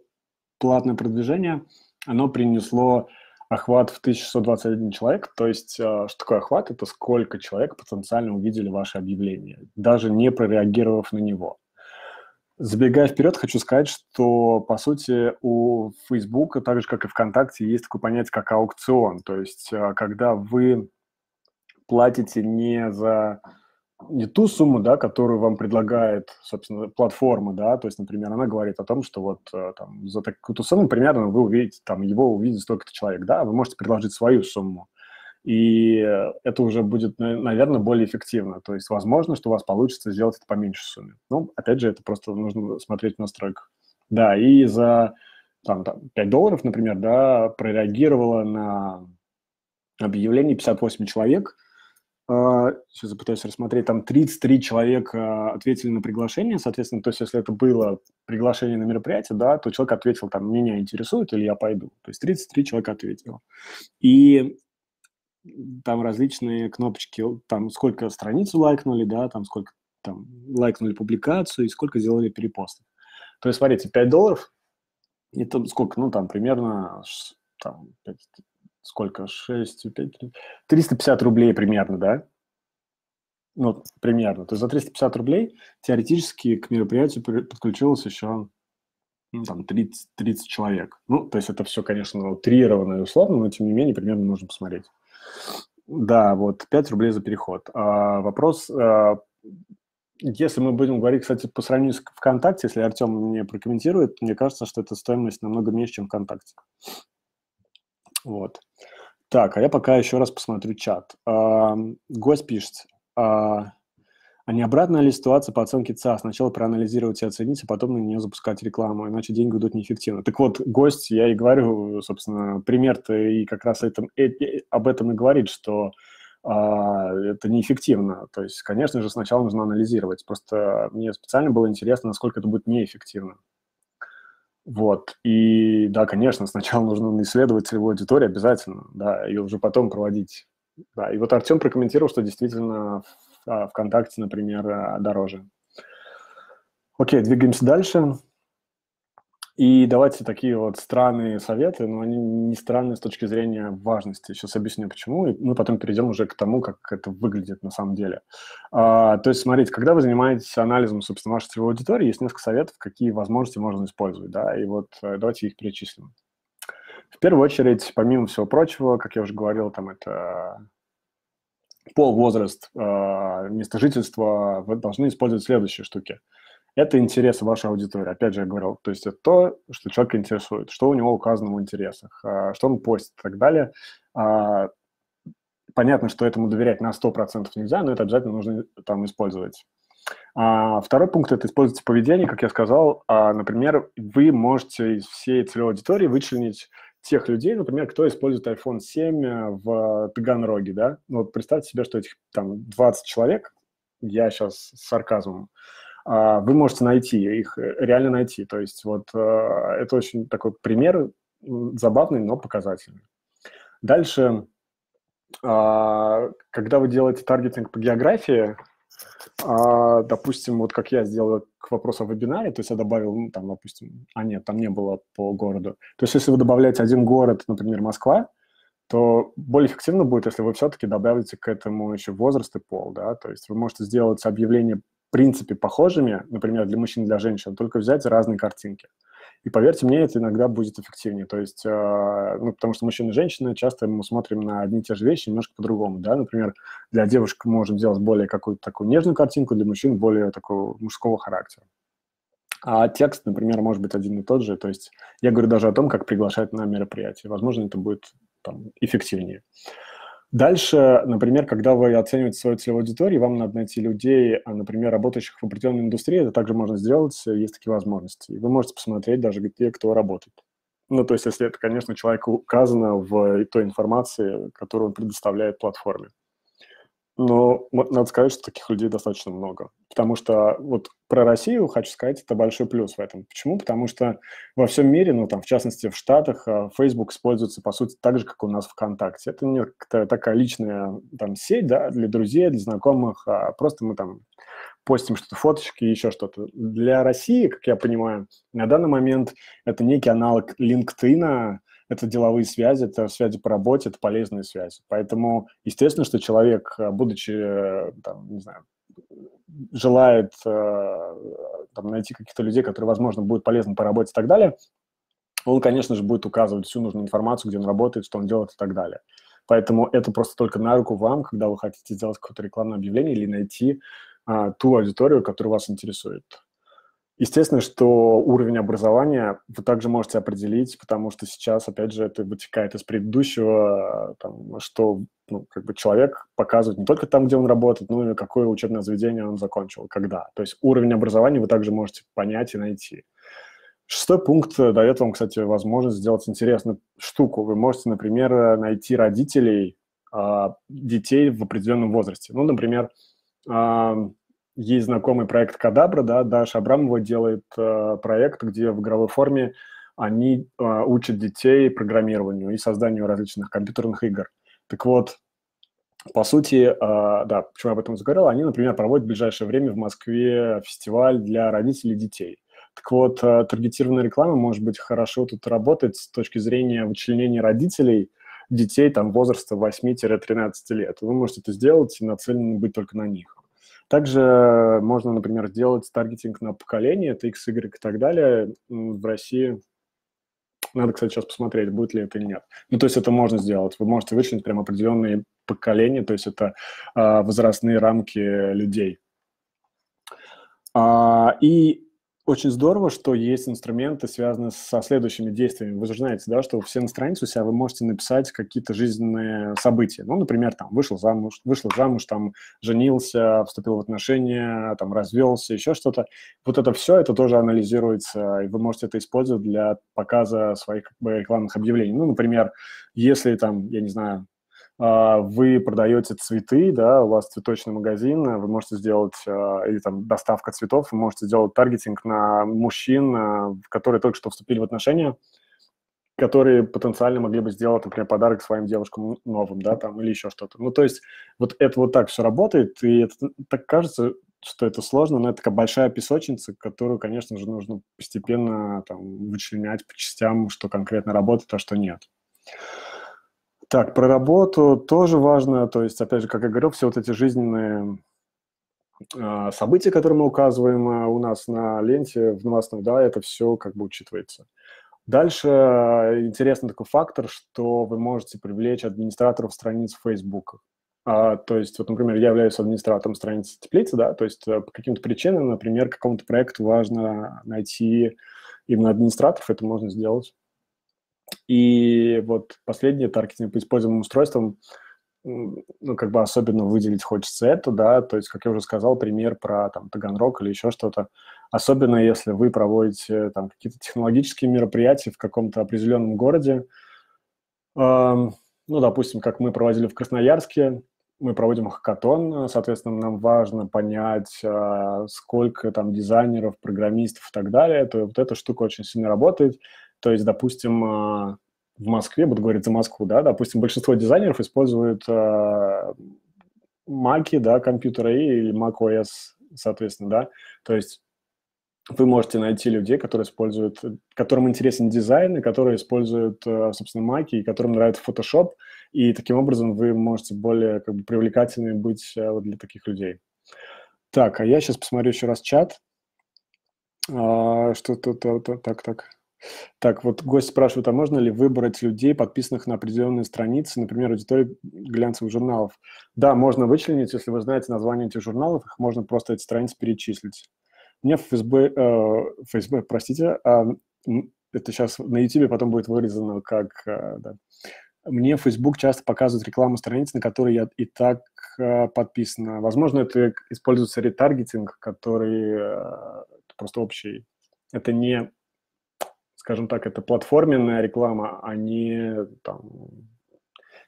платное продвижение, оно принесло... Охват в тысячу шестьсот двадцать один человек, то есть что такое охват? Это сколько человек потенциально увидели ваше объявление, даже не прореагировав на него. Забегая вперед, хочу сказать, что, по сути, у Фейсбука, так же, как и ВКонтакте, есть такое понятие, как аукцион. То есть когда вы платите не за... не ту сумму, да, которую вам предлагает, собственно, платформа, да, то есть, например, она говорит о том, что вот там, за такую-то сумму примерно вы увидите, там, его увидит столько-то человек, да, вы можете предложить свою сумму, и это уже будет, наверное, более эффективно, то есть, возможно, что у вас получится сделать это по меньшей сумме. Ну, опять же, это просто нужно смотреть в настройках. Да, и за, там, там пять долларов, например, да, прореагировало на объявление пятьдесят восемь человек, сейчас попытаюсь рассмотреть, там тридцать три человека ответили на приглашение, соответственно, то есть если это было приглашение на мероприятие, да, то человек ответил, там, меня интересует или я пойду. То есть тридцать три человека ответило. И там различные кнопочки, там сколько страницу лайкнули, да, там сколько там, лайкнули публикацию и сколько сделали перепостов. То есть, смотрите, пять долларов, и там сколько, ну, там, примерно, там, сколько? шесть, пять, триста пятьдесят рублей примерно, да? Ну, примерно. То есть за триста пятьдесят рублей теоретически к мероприятию подключилось еще ну, там, тридцать человек. Ну, то есть это все, конечно, утрировано и условно, но тем не менее примерно нужно посмотреть. Да, вот пять рублей за переход. А, вопрос... А, если мы будем говорить, кстати, по сравнению с ВКонтакте, если Артем мне прокомментирует, мне кажется, что эта стоимость намного меньше, чем ВКонтакте. Вот. Так, а я пока еще раз посмотрю чат. А, гость пишет. А, А не обратная ли ситуация по оценке ЦА? Сначала проанализировать и оценить, а потом на нее запускать рекламу, иначе деньги уйдут неэффективно. Так вот, гость, я и говорю, собственно, пример-то и как раз этом, и, об этом и говорит, что а, это неэффективно. То есть, конечно же, сначала нужно анализировать. Просто мне специально было интересно, насколько это будет неэффективно. Вот. И да, конечно, сначала нужно исследовать целевую аудиторию обязательно, да, и уже потом проводить. Да. И вот Артем прокомментировал, что действительно... ВКонтакте, например, дороже. Окей, двигаемся дальше. И давайте такие вот странные советы, но они не странные с точки зрения важности. Сейчас объясню, почему, и мы потом перейдем уже к тому, как это выглядит на самом деле. А, то есть, смотрите, когда вы занимаетесь анализом, собственно, вашей целевой аудитории, есть несколько советов, какие возможности можно использовать, да, и вот давайте их перечислим. В первую очередь, помимо всего прочего, как я уже говорил, там это... пол, возраст, место жительства, вы должны использовать следующие штуки. Это интересы вашей аудитории. Опять же, я говорил, то есть это то, что человека интересует, что у него указано в интересах, что он постит и так далее. Понятно, что этому доверять на сто процентов нельзя, но это обязательно нужно там использовать. Второй пункт – это использовать поведение, как я сказал. Например, вы можете из всей целевой аудитории вычленить тех людей, например, кто использует айфон семь в Таганроге, да? Вот представьте себе, что этих там двадцать человек, я сейчас с сарказмом, вы можете найти, их реально найти. То есть вот это очень такой пример забавный, но показательный. Дальше, когда вы делаете таргетинг по географии, допустим, вот как я сделал к вопросу о вебинаре, то есть я добавил, ну, там, допустим, а нет, там не было по городу. То есть если вы добавляете один город, например, Москва, то более эффективно будет, если вы все-таки добавите к этому еще возраст и пол, да, то есть вы можете сделать объявления, в принципе, похожими, например, для мужчин и для женщин, только взять разные картинки. И поверьте мне, это иногда будет эффективнее, то есть, ну, потому что мужчины и женщины, часто мы смотрим на одни и те же вещи немножко по-другому, да, например, для девушек мы можем делать более какую-то такую нежную картинку, для мужчин более такого мужского характера. А текст, например, может быть один и тот же, то есть я говорю даже о том, как приглашать на мероприятие, возможно, это будет там эффективнее. Дальше, например, когда вы оцениваете свою целевую аудиторию, вам надо найти людей, например, работающих в определенной индустрии, это также можно сделать, есть такие возможности. И вы можете посмотреть даже те, кто работает. Ну, то есть, если это, конечно, человеку указано в той информации, которую он предоставляет платформе. Но надо сказать, что таких людей достаточно много. Потому что вот про Россию, хочу сказать, это большой плюс в этом. Почему? Потому что во всем мире, ну там в частности в Штатах, Facebook используется по сути так же, как у нас ВКонтакте. Это некая такая личная там сеть, да, для друзей, для знакомых. Просто мы там постим что-то, фоточки, еще что-то. Для России, как я понимаю, на данный момент это некий аналог LinkedIn. Это деловые связи, это связи по работе, это полезные связи. Поэтому, естественно, что человек, будучи, там, не знаю, желает там, найти каких-то людей, которые, возможно, будут полезны по работе и так далее, он, конечно же, будет указывать всю нужную информацию, где он работает, что он делает и так далее. Поэтому это просто только на руку вам, когда вы хотите сделать какое-то рекламное объявление или найти а, ту аудиторию, которая вас интересует. Естественно, что уровень образования вы также можете определить, потому что сейчас, опять же, это вытекает из предыдущего, там, что ну, как бы человек показывает не только там, где он работает, но и какое учебное заведение он закончил, когда. То есть уровень образования вы также можете понять и найти. Шестой пункт дает вам, кстати, возможность сделать интересную штуку. Вы можете, например, найти родителей детей в определенном возрасте. Ну, например... Есть знакомый проект «Кадабра», да, Даша Абрамова делает э, проект, где в игровой форме они э, учат детей программированию и созданию различных компьютерных игр. Так вот, по сути, э, да, почему я об этом заговорил, они, например, проводят в ближайшее время в Москве фестиваль для родителей детей. Так вот, э, таргетированная реклама может быть хорошо тут работать с точки зрения вычленения родителей детей там, возраста восьми тринадцати лет. Вы можете это сделать и нацелены быть только на них. Также можно, например, сделать таргетинг на поколение, это X, Y и так далее. В России надо, кстати, сейчас посмотреть, будет ли это или нет. Ну, то есть это можно сделать. Вы можете вычленить прям определенные поколения, то есть это а, возрастные рамки людей. А, и Очень здорово, что есть инструменты, связанные со следующими действиями. Вы же знаете, да, что все на странице у себя вы можете написать какие-то жизненные события. Ну, например, там, вышел замуж, вышел замуж, там, женился, вступил в отношения, там, развелся, еще что-то. Вот это все, это тоже анализируется, и вы можете это использовать для показа своих, как бы, рекламных объявлений. Ну, например, если, там, я не знаю, вы продаете цветы, да, у вас цветочный магазин, вы можете сделать, или там доставка цветов, вы можете сделать таргетинг на мужчин, которые только что вступили в отношения, которые потенциально могли бы сделать, например, подарок своим девушкам новым, да, там, или еще что-то. Ну, то есть вот это вот так все работает, и это, так кажется, что это сложно, но это такая большая песочница, которую, конечно же, нужно постепенно там вычленять по частям, что конкретно работает, а что нет. Так, про работу тоже важно, то есть, опять же, как я говорил, все вот эти жизненные э, события, которые мы указываем э, у нас на ленте, в новостном, да, это все как бы учитывается. Дальше э, интересный такой фактор, что вы можете привлечь администраторов страниц Facebook. А, то есть, вот, например, я являюсь администратором страницы Теплицы, да, то есть э, по каким-то причинам, например, какому-то проекту важно найти именно администраторов, это можно сделать. И вот последнее, таргетинг по используемым устройствам, ну, как бы особенно выделить хочется это, да, то есть, как я уже сказал, пример про там Таганрог или еще что-то, особенно если вы проводите там какие-то технологические мероприятия в каком-то определенном городе, ну, допустим, как мы проводили в Красноярске, мы проводим хакатон, соответственно, нам важно понять, сколько там дизайнеров, программистов и так далее, то вот эта штука очень сильно работает. То есть, допустим, в Москве, буду говорить за Москву, да, допустим, большинство дизайнеров используют маки, да, компьютеры или macOS, соответственно, да. То есть вы можете найти людей, которые используют, которым интересен дизайн, и которые используют, собственно, маки, и которым нравится Photoshop, и таким образом вы можете более, как бы, привлекательными быть вот для таких людей. Так, а я сейчас посмотрю еще раз чат. Что-то так, так. Так, вот гость спрашивает, а можно ли выбрать людей, подписанных на определенные страницы, например, аудиторию глянцевых журналов? Да, можно вычленить, если вы знаете название этих журналов, их можно просто эти страницы перечислить. Мне в ФСБ, э, ФСБ простите, э, это сейчас на Ютубе потом будет вырезано, как... Э, да. Мне Facebook часто показывает рекламу страниц, на которые я и так э, подписана. Возможно, это используется ретаргетинг, который э, просто общий. Это не... Скажем так, это платформенная реклама, а не там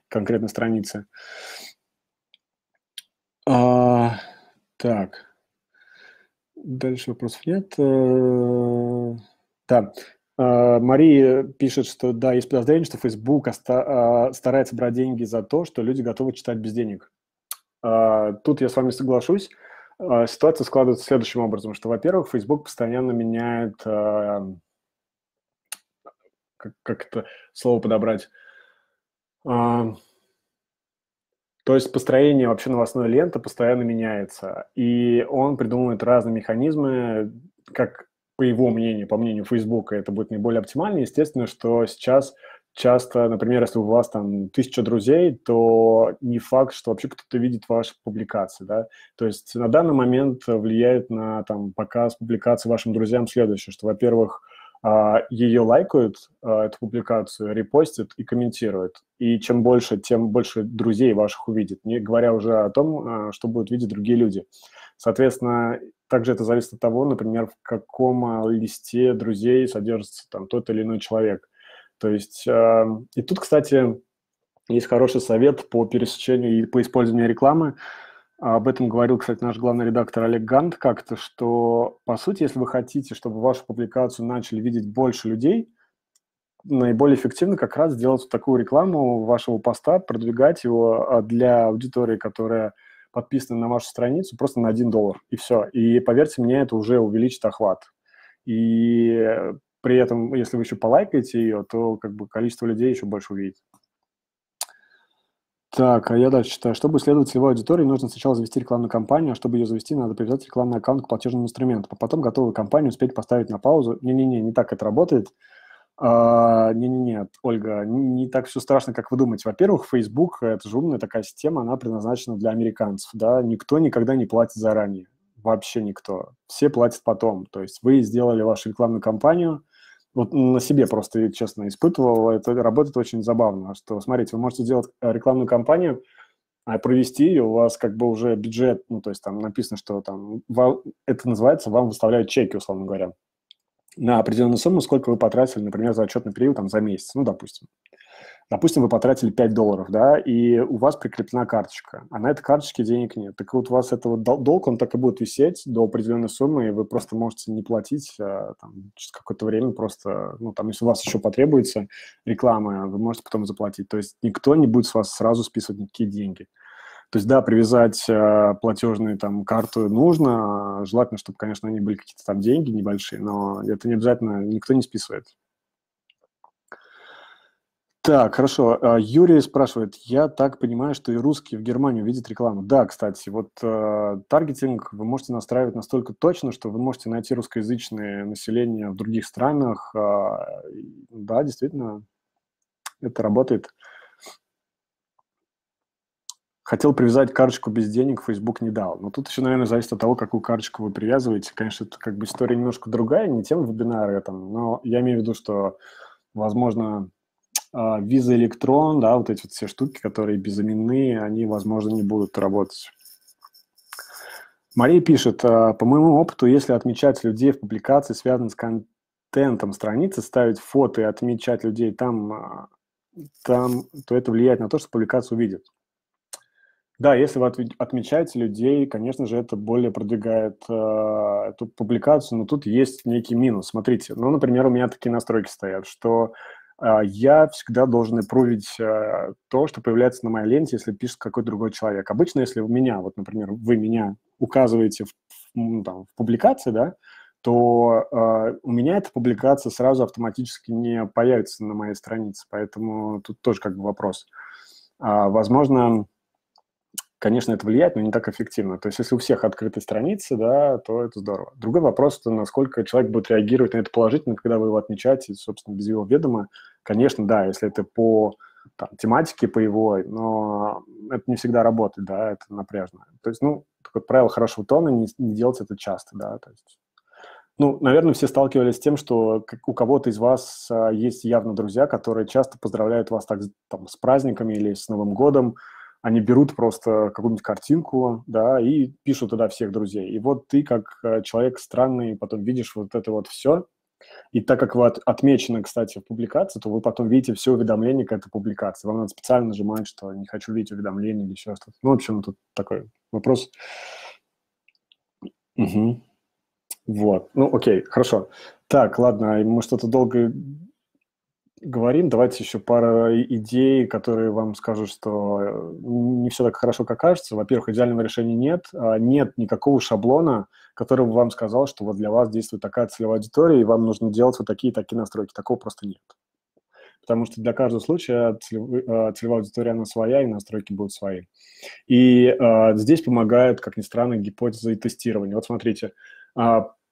конкретно страницы. А, так. Дальше вопросов нет. А, да. А, Мария пишет, что да, есть подозрение, что Facebook оста- а, старается брать деньги за то, что люди готовы читать без денег. А, тут я с вами соглашусь. А, ситуация складывается следующим образом, что, во-первых, Facebook постоянно меняет... А, как это слово подобрать, а, то есть построение вообще новостной ленты постоянно меняется, и он придумывает разные механизмы, как, по его мнению, по мнению Фейсбука, это будет наиболее оптимально. Естественно, что сейчас часто, например, если у вас там тысяча друзей, то не факт, что вообще кто-то видит ваши публикации, да, то есть на данный момент влияет на там показ публикации вашим друзьям следующее, что, во-первых, ее лайкают, эту публикацию, репостят и комментируют. И чем больше, тем больше друзей ваших увидит, не говоря уже о том, что будут видеть другие люди. Соответственно, также это зависит от того, например, в каком листе друзей содержится там тот или иной человек. То есть, и тут, кстати, есть хороший совет по пересечению и по использованию рекламы. Об этом говорил, кстати, наш главный редактор Олег Ганд как-то, что, по сути, если вы хотите, чтобы вашу публикацию начали видеть больше людей, наиболее эффективно как раз сделать вот такую рекламу вашего поста, продвигать его для аудитории, которая подписана на вашу страницу, просто на один доллар, и все. И, поверьте мне, это уже увеличит охват. И при этом, если вы еще полайкаете ее, то как бы количество людей еще больше увидит. Так, а я дальше читаю. Чтобы исследовать целевую аудиторию, нужно сначала завести рекламную кампанию, а чтобы ее завести, надо привязать рекламный аккаунт к платежному инструменту, а потом готовую кампанию успеть поставить на паузу. Не-не-не, не так это работает. А, не-не-не, Ольга, не так все страшно, как вы думаете. Во-первых, Facebook, это же умная такая система, она предназначена для американцев, да, никто никогда не платит заранее. вообще никто. Все платят потом. То есть вы сделали вашу рекламную кампанию. Вот на себе просто, честно, испытывал. Это работает очень забавно. Что, смотрите, вы можете сделать рекламную кампанию, а провести ее, у вас как бы уже бюджет, ну, то есть там написано, что там, это называется, вам выставляют чеки, условно говоря, на определенную сумму, сколько вы потратили, например, за отчетный период, там, за месяц, ну, допустим. Допустим, вы потратили пять долларов, да, и у вас прикреплена карточка, а на этой карточке денег нет. Так вот у вас этот вот долг, он так и будет висеть до определенной суммы, и вы просто можете не платить, а, там, через какое-то время просто, ну, там, если у вас еще потребуется реклама, вы можете потом заплатить. То есть никто не будет с вас сразу списывать никакие деньги. То есть, да, привязать э, платежные там карту нужно, желательно, чтобы, конечно, они были какие-то там деньги небольшие, но это не обязательно, никто не списывает. Так, хорошо. Юрий спрашивает, я так понимаю, что и русские в Германию видят рекламу. Да, кстати, вот э, таргетинг вы можете настраивать настолько точно, что вы можете найти русскоязычное население в других странах. Э, да, действительно, это работает. Хотел привязать карточку без денег, Facebook не дал. Но тут еще, наверное, зависит от того, какую карточку вы привязываете. Конечно, это как бы история немножко другая, не тема вебинара, там, но я имею в виду, что, возможно... Виза электрон, да, вот эти вот все штуки, которые безыменные, они, возможно, не будут работать. Мария пишет, по моему опыту, если отмечать людей в публикации, связанной с контентом страницы, ставить фото и отмечать людей там, там, то это влияет на то, что публикацию увидят. Да, если вы отмечаете людей, конечно же, это более продвигает э, эту публикацию, но тут есть некий минус. Смотрите, ну, например, у меня такие настройки стоят, что... я всегда должен опровить то, что появляется на моей ленте, если пишет какой-то другой человек. Обычно, если у меня, вот, например, вы меня указываете в, ну, там, в публикации, да, то э, у меня эта публикация сразу автоматически не появится на моей странице, поэтому тут тоже как бы вопрос. А, возможно, конечно, это влияет, но не так эффективно. То есть если у всех открыты страницы, да, то это здорово. Другой вопрос, это насколько человек будет реагировать на это положительно, когда вы его отмечаете, собственно, без его ведома. Конечно, да, если это по там, тематике, по его, но это не всегда работает, да, это напряжно. То есть, ну, такое правило хорошего тона, не, не делать это часто, да, то есть... Ну, наверное, все сталкивались с тем, что у кого-то из вас есть явно друзья, которые часто поздравляют вас так, там, с праздниками или с Новым годом. Они берут просто какую-нибудь картинку, да, и пишут туда всех друзей. И вот ты, как человек странный, потом видишь вот это вот все. И так как вы отмечены, кстати, в публикации, то вы потом видите все уведомления к этой публикации. Вам надо специально нажимать, что не хочу видеть уведомления или еще что-то. Ну, в общем, тут такой вопрос. Угу. Вот. Ну, окей, хорошо. Так, ладно, мы что-то долго... говорим, давайте еще пара идей, которые вам скажут, что не все так хорошо, как кажется. Во-первых, идеального решения нет. Нет никакого шаблона, который бы вам сказал, что вот для вас действует такая целевая аудитория, и вам нужно делать вот такие-такие настройки. Такого просто нет. Потому что для каждого случая целевая аудитория, она своя, и настройки будут свои. И а, здесь помогают, как ни странно, гипотезы тестирования. Вот смотрите,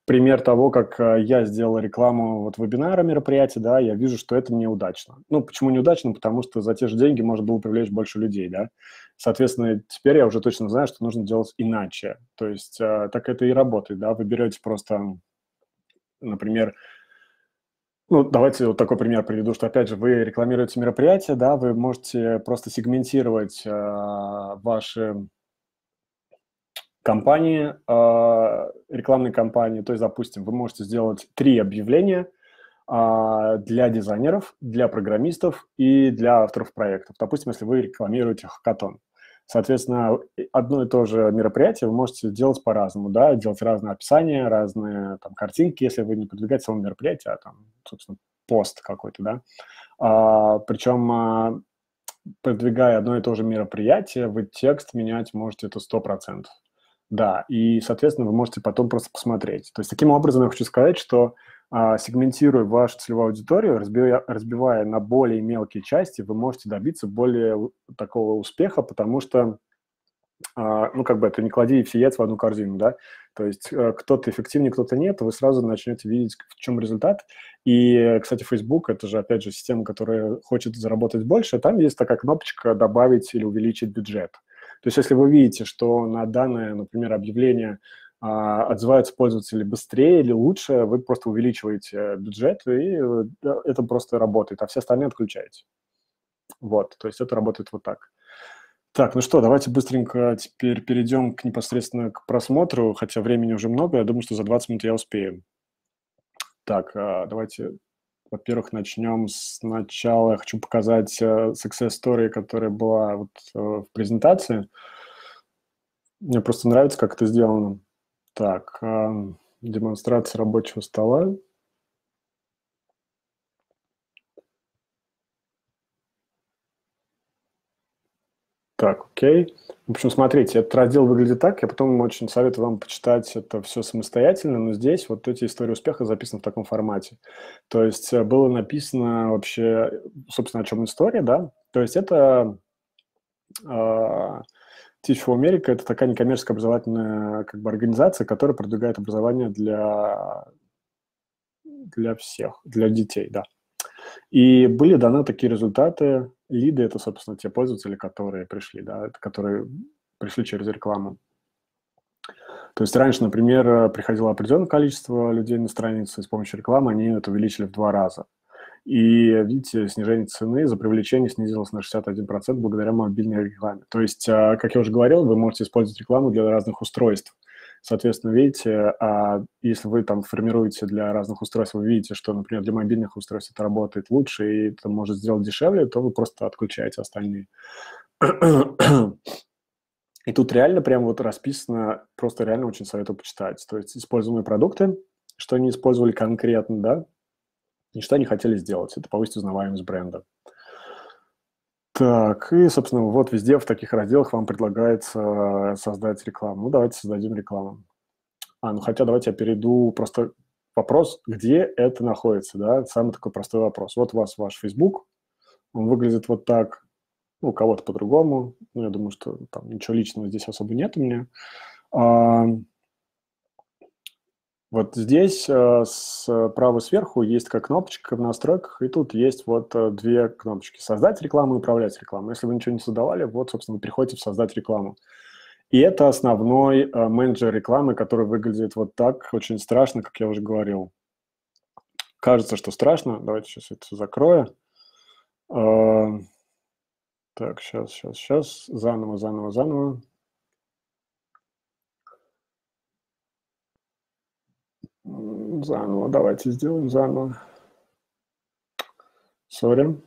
пример того, как я сделал рекламу вот вебинара мероприятия, да, я вижу, что это неудачно. Ну, почему неудачно? Потому что за те же деньги можно было привлечь больше людей, да. Соответственно, теперь я уже точно знаю, что нужно делать иначе. То есть так это и работает, да. Вы берете просто, например, ну, давайте вот такой пример приведу, что, опять же, вы рекламируете мероприятие, да, вы можете просто сегментировать э, ваши... компании, рекламные кампании, то есть, допустим, вы можете сделать три объявления для дизайнеров, для программистов и для авторов проектов. Допустим, если вы рекламируете хакатон. Соответственно, одно и то же мероприятие вы можете делать по-разному, да, делать разные описания, разные там, картинки, если вы не продвигаете само мероприятие, а там, собственно, пост какой-то, да. А, причем, продвигая одно и то же мероприятие, вы текст менять можете это сто процентов. Да, и, соответственно, вы можете потом просто посмотреть. То есть таким образом я хочу сказать, что а, сегментируя вашу целевую аудиторию, разбивая, разбивая на более мелкие части, вы можете добиться более такого успеха, потому что, а, ну, как бы, это не клади все яйца в одну корзину, да. То есть кто-то эффективнее, кто-то нет, вы сразу начнете видеть, в чем результат. И, кстати, Facebook, это же, опять же, система, которая хочет заработать больше, там есть такая кнопочка «Добавить или увеличить бюджет». То есть если вы видите, что на данное, например, объявление отзываются пользователи быстрее или лучше, вы просто увеличиваете бюджет, и это просто работает, а все остальные отключаете. Вот, то есть это работает вот так. Так, ну что, давайте быстренько теперь перейдем к непосредственно к просмотру, хотя времени уже много, я думаю, что за двадцать минут я успею. Так, давайте, во-первых, начнем сначала. Я хочу показать success story, которая была вот в презентации. Мне просто нравится, как это сделано. Так, демонстрация рабочего стола. Так, окей. В общем, смотрите, этот раздел выглядит так. Я потом очень советую вам почитать это все самостоятельно, но здесь вот эти истории успеха записаны в таком формате. То есть было написано вообще, собственно, о чем история, да? То есть это э, Teach for America, это такая некоммерческая образовательная как бы, организация, которая продвигает образование для, для всех, для детей, да. И были даны такие результаты. Лиды – это, собственно, те пользователи, которые пришли, да, которые пришли через рекламу. То есть раньше, например, приходило определенное количество людей на страницу, и с помощью рекламы они это увеличили в два раза. И, видите, снижение цены за привлечение снизилось на шестьдесят один процент благодаря мобильной рекламе. То есть, как я уже говорил, вы можете использовать рекламу для разных устройств. Соответственно, видите, если вы там формируете для разных устройств, вы видите, что, например, для мобильных устройств это работает лучше и это может сделать дешевле, то вы просто отключаете остальные. И тут реально прям вот расписано, просто реально очень советую почитать. То есть используемые продукты, что они использовали конкретно, да, и что они хотели сделать. Это повысить узнаваемость бренда. Так, и, собственно, вот везде в таких разделах вам предлагается создать рекламу. Ну, давайте создадим рекламу. А, ну, хотя давайте я перейду просто вопрос, где это находится, да? Самый такой простой вопрос. Вот у вас ваш Facebook, он выглядит вот так, ну, у кого-то по-другому. Ну, я думаю, что там ничего личного здесь особо нет у меня. А, вот здесь справа сверху есть такая кнопочка в настройках, и тут есть вот две кнопочки. Создать рекламу и управлять рекламой. Если вы ничего не создавали, вот, собственно, вы переходите в создать рекламу. И это основной менеджер рекламы, который выглядит вот так, очень страшно, как я уже говорил. Кажется, что страшно. Давайте сейчас это все закрою. Так, сейчас, сейчас, сейчас. Заново, заново, заново. Заново, давайте сделаем заново. Sorry.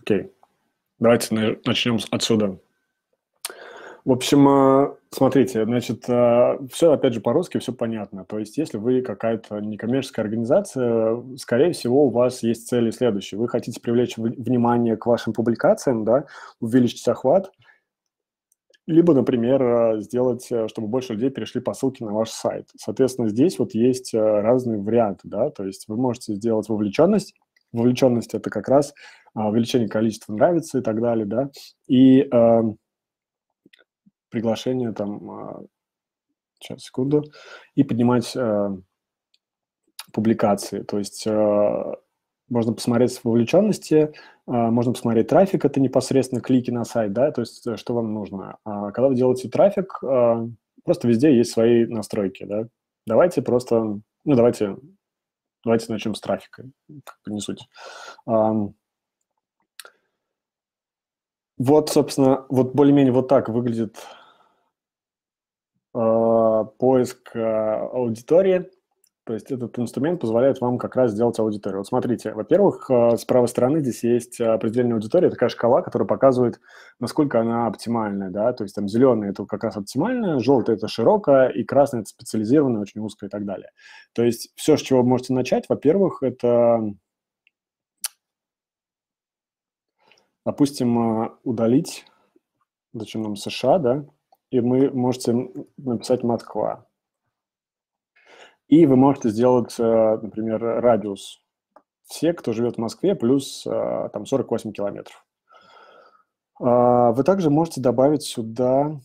Окей. Давайте начнем отсюда. В общем, смотрите, значит, все, опять же, по-русски, все понятно. То есть, если вы какая-то некоммерческая организация, скорее всего, у вас есть цели следующие. Вы хотите привлечь внимание к вашим публикациям, да, увеличить охват, либо, например, сделать, чтобы больше людей перешли по ссылке на ваш сайт. Соответственно, здесь вот есть разные варианты, да, то есть вы можете сделать вовлеченность. Вовлеченность – это как раз увеличение количества нравится и так далее, да, и... приглашение там, сейчас, секунду, и поднимать э, публикации. То есть э, можно посмотреть в вовлеченности, э, можно посмотреть трафик, это непосредственно клики на сайт, да, то есть что вам нужно. А когда вы делаете трафик, э, просто везде есть свои настройки, да. Давайте просто, ну давайте, давайте начнем с трафика, не суть. Вот, собственно, вот более-менее вот так выглядит э, поиск э, аудитории. То есть этот инструмент позволяет вам как раз сделать аудиторию. Вот смотрите, во-первых, э, с правой стороны здесь есть определенная аудитория, такая шкала, которая показывает, насколько она оптимальная, да, то есть там зеленая – это как раз оптимальная, желтая – это широкая, и красная – это специализированная, очень узкая и так далее. То есть все, с чего вы можете начать, во-первых, это… Допустим, удалить, зачем нам США, да, и мы можете написать Москва. И вы можете сделать, например, радиус. Все, кто живет в Москве, плюс там сорок восемь километров. Вы также можете добавить сюда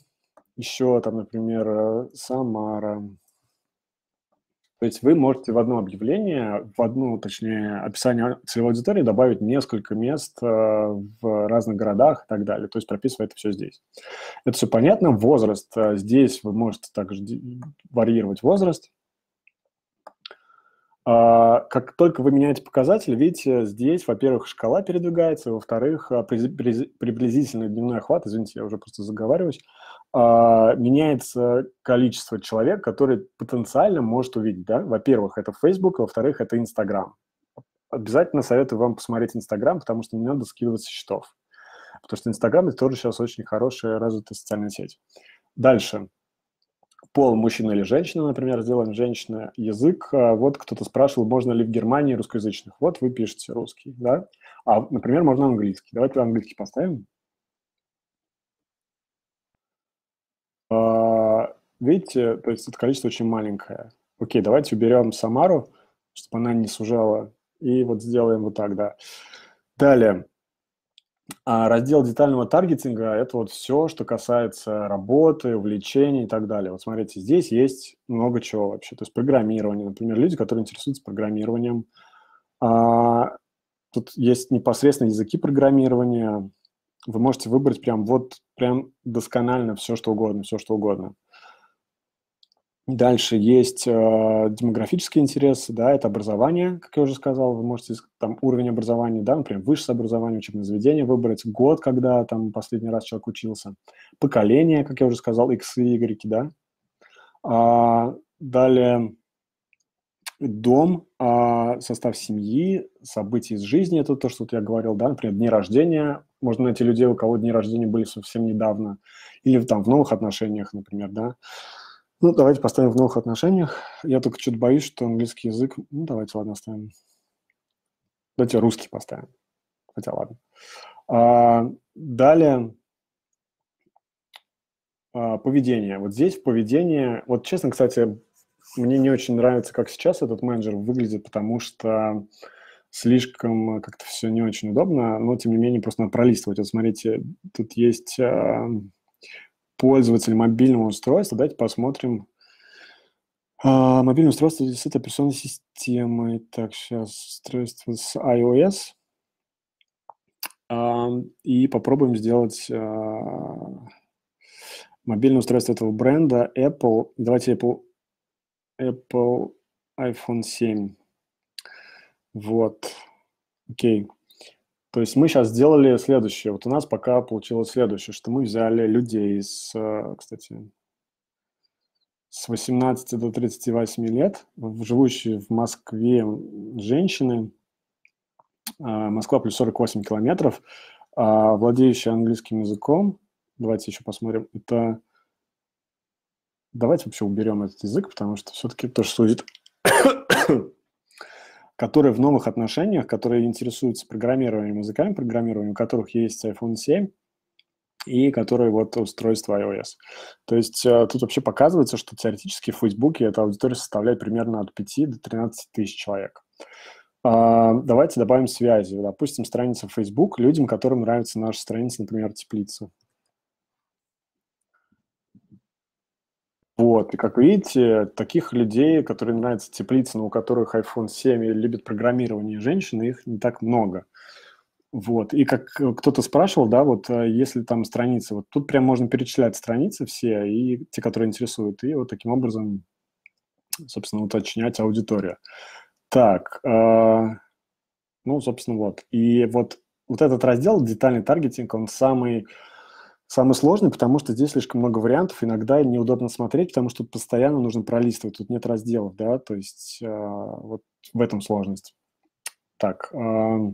еще, там, например, Самара. То есть вы можете в одно объявление, в одно, точнее, описание целевой аудитории добавить несколько мест в разных городах и так далее. То есть прописывая это все здесь. Это все понятно. Возраст. Здесь вы можете также варьировать возраст. Как только вы меняете показатели, видите, здесь, во-первых, шкала передвигается, во-вторых, приблизительный дневной охват, извините, я уже просто заговариваюсь, меняется количество человек, которые потенциально может увидеть. Да? Во-первых, это Facebook, во-вторых, это Instagram. Обязательно советую вам посмотреть Instagram, потому что не надо скидываться со счетов. Потому что Instagram – это тоже сейчас очень хорошая развитая социальная сеть. Дальше. Пол, мужчина или женщина, например, сделаем женщина, язык. Вот кто-то спрашивал, можно ли в Германии русскоязычных. Вот вы пишете русский, да? А, например, можно английский. Давайте английский поставим. Видите, то есть это количество очень маленькое. Окей, давайте уберем Самару, чтобы она не сужала. И вот сделаем вот так, да. Далее. А раздел детального таргетинга – это вот все, что касается работы, увлечений и так далее. Вот смотрите, здесь есть много чего вообще. То есть программирование, например, люди, которые интересуются программированием. А, тут есть непосредственно языки программирования. Вы можете выбрать прям вот прям досконально все, что угодно, все, что угодно. Дальше есть э, демографические интересы, да, это образование, как я уже сказал, вы можете там уровень образования, да, например, высшее образование, учебное заведение выбрать, год, когда там последний раз человек учился, поколение, как я уже сказал, иксы, игреки, да. А, далее дом, а, состав семьи, события из жизни, это то, что я говорил, да, например, дни рождения, можно найти людей, у кого дни рождения были совсем недавно, или там в новых отношениях, например, да. Ну, давайте поставим в новых отношениях. Я только чуть боюсь, что английский язык... Ну, давайте, ладно, оставим. Давайте русский поставим. Хотя, ладно. А, далее. А, поведение. Вот здесь в поведении... Вот, честно, кстати, мне не очень нравится, как сейчас этот менеджер выглядит, потому что слишком как-то все не очень удобно, но, тем не менее, просто надо пролистывать. Вот, смотрите, тут есть... пользователь мобильного устройства, давайте посмотрим. А, мобильное устройство с этой операционной системой. Так, сейчас устройство с iOS. А, и попробуем сделать а, мобильное устройство этого бренда Apple. Давайте Apple, Apple iPhone семь. Вот. Окей. То есть мы сейчас сделали следующее. Вот у нас пока получилось следующее, что мы взяли людей с, кстати, с восемнадцати до тридцати восьми лет, живущие в Москве женщины, Москва плюс сорок восемь километров, владеющие английским языком. Давайте еще посмотрим. Это... Давайте вообще уберем этот язык, потому что все-таки тоже судит. Которые в новых отношениях, которые интересуются программированием, языками программирования, у которых есть iPhone семь и которые вот устройство iOS. То есть тут вообще показывается, что теоретически в Фейсбуке эта аудитория составляет примерно от пяти до тринадцати тысяч человек. Давайте добавим связи. Допустим, страница в Facebook людям, которым нравится наша страница, например, «Теплица». Вот, и как видите, таких людей, которые нравятся теплицы, но у которых iPhone семь и любят программирование женщин, их не так много. Вот, и как кто-то спрашивал, да, вот если там страницы, вот тут прям можно перечислять страницы все, и те, которые интересуют, и вот таким образом, собственно, уточнять аудиторию. Так, э, ну, собственно, вот. И вот, вот этот раздел, детальный таргетинг, он самый... Самый сложный, потому что здесь слишком много вариантов, иногда неудобно смотреть, потому что постоянно нужно пролистывать, тут нет разделов, да, то есть э, вот в этом сложность. Так, э,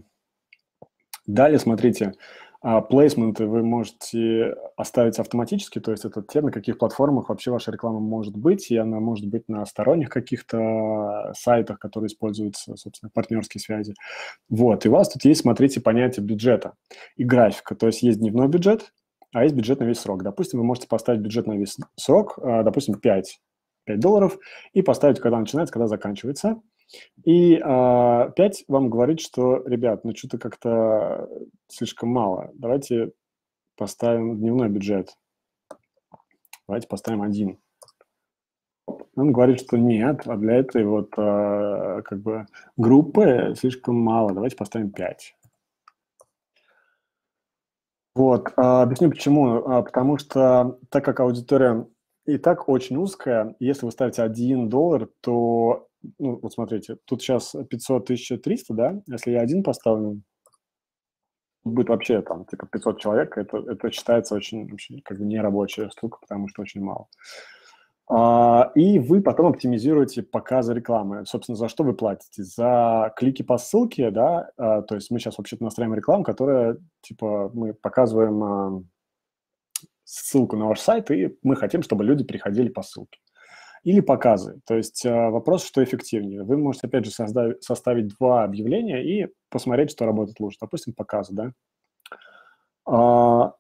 далее смотрите, плейсменты вы можете оставить автоматически, то есть это те, на каких платформах вообще ваша реклама может быть, и она может быть на сторонних каких-то сайтах, которые используются, собственно, партнерские связи. Вот, и у вас тут есть, смотрите, понятие бюджета и графика, то есть есть дневной бюджет, а есть бюджет на весь срок. Допустим, вы можете поставить бюджет на весь срок, допустим, пять долларов, и поставить, когда начинается, когда заканчивается. И пять вам говорит, что, ребят, ну что-то как-то слишком мало. Давайте поставим дневной бюджет. Давайте поставим один. Он говорит, что нет, а для этой вот э, как бы группы слишком мало. Давайте поставим пять. Вот. Объясню почему. Потому что так как аудитория и так очень узкая, если вы ставите один доллар, то, ну, вот смотрите, тут сейчас пятьсот, тысяча триста, да? Если я один поставлю, будет вообще там типа пятьсот человек, это, это считается очень, очень как бы нерабочая штука, потому что очень мало. А, и вы потом оптимизируете показы рекламы. Собственно, за что вы платите? За клики по ссылке, да? А, то есть мы сейчас вообще-то настраиваем рекламу, которая, типа, мы показываем а, ссылку на ваш сайт, и мы хотим, чтобы люди переходили по ссылке. Или показы. То есть а, вопрос, что эффективнее. Вы можете, опять же, создав... составить два объявления и посмотреть, что работает лучше. Допустим, показы, да? А,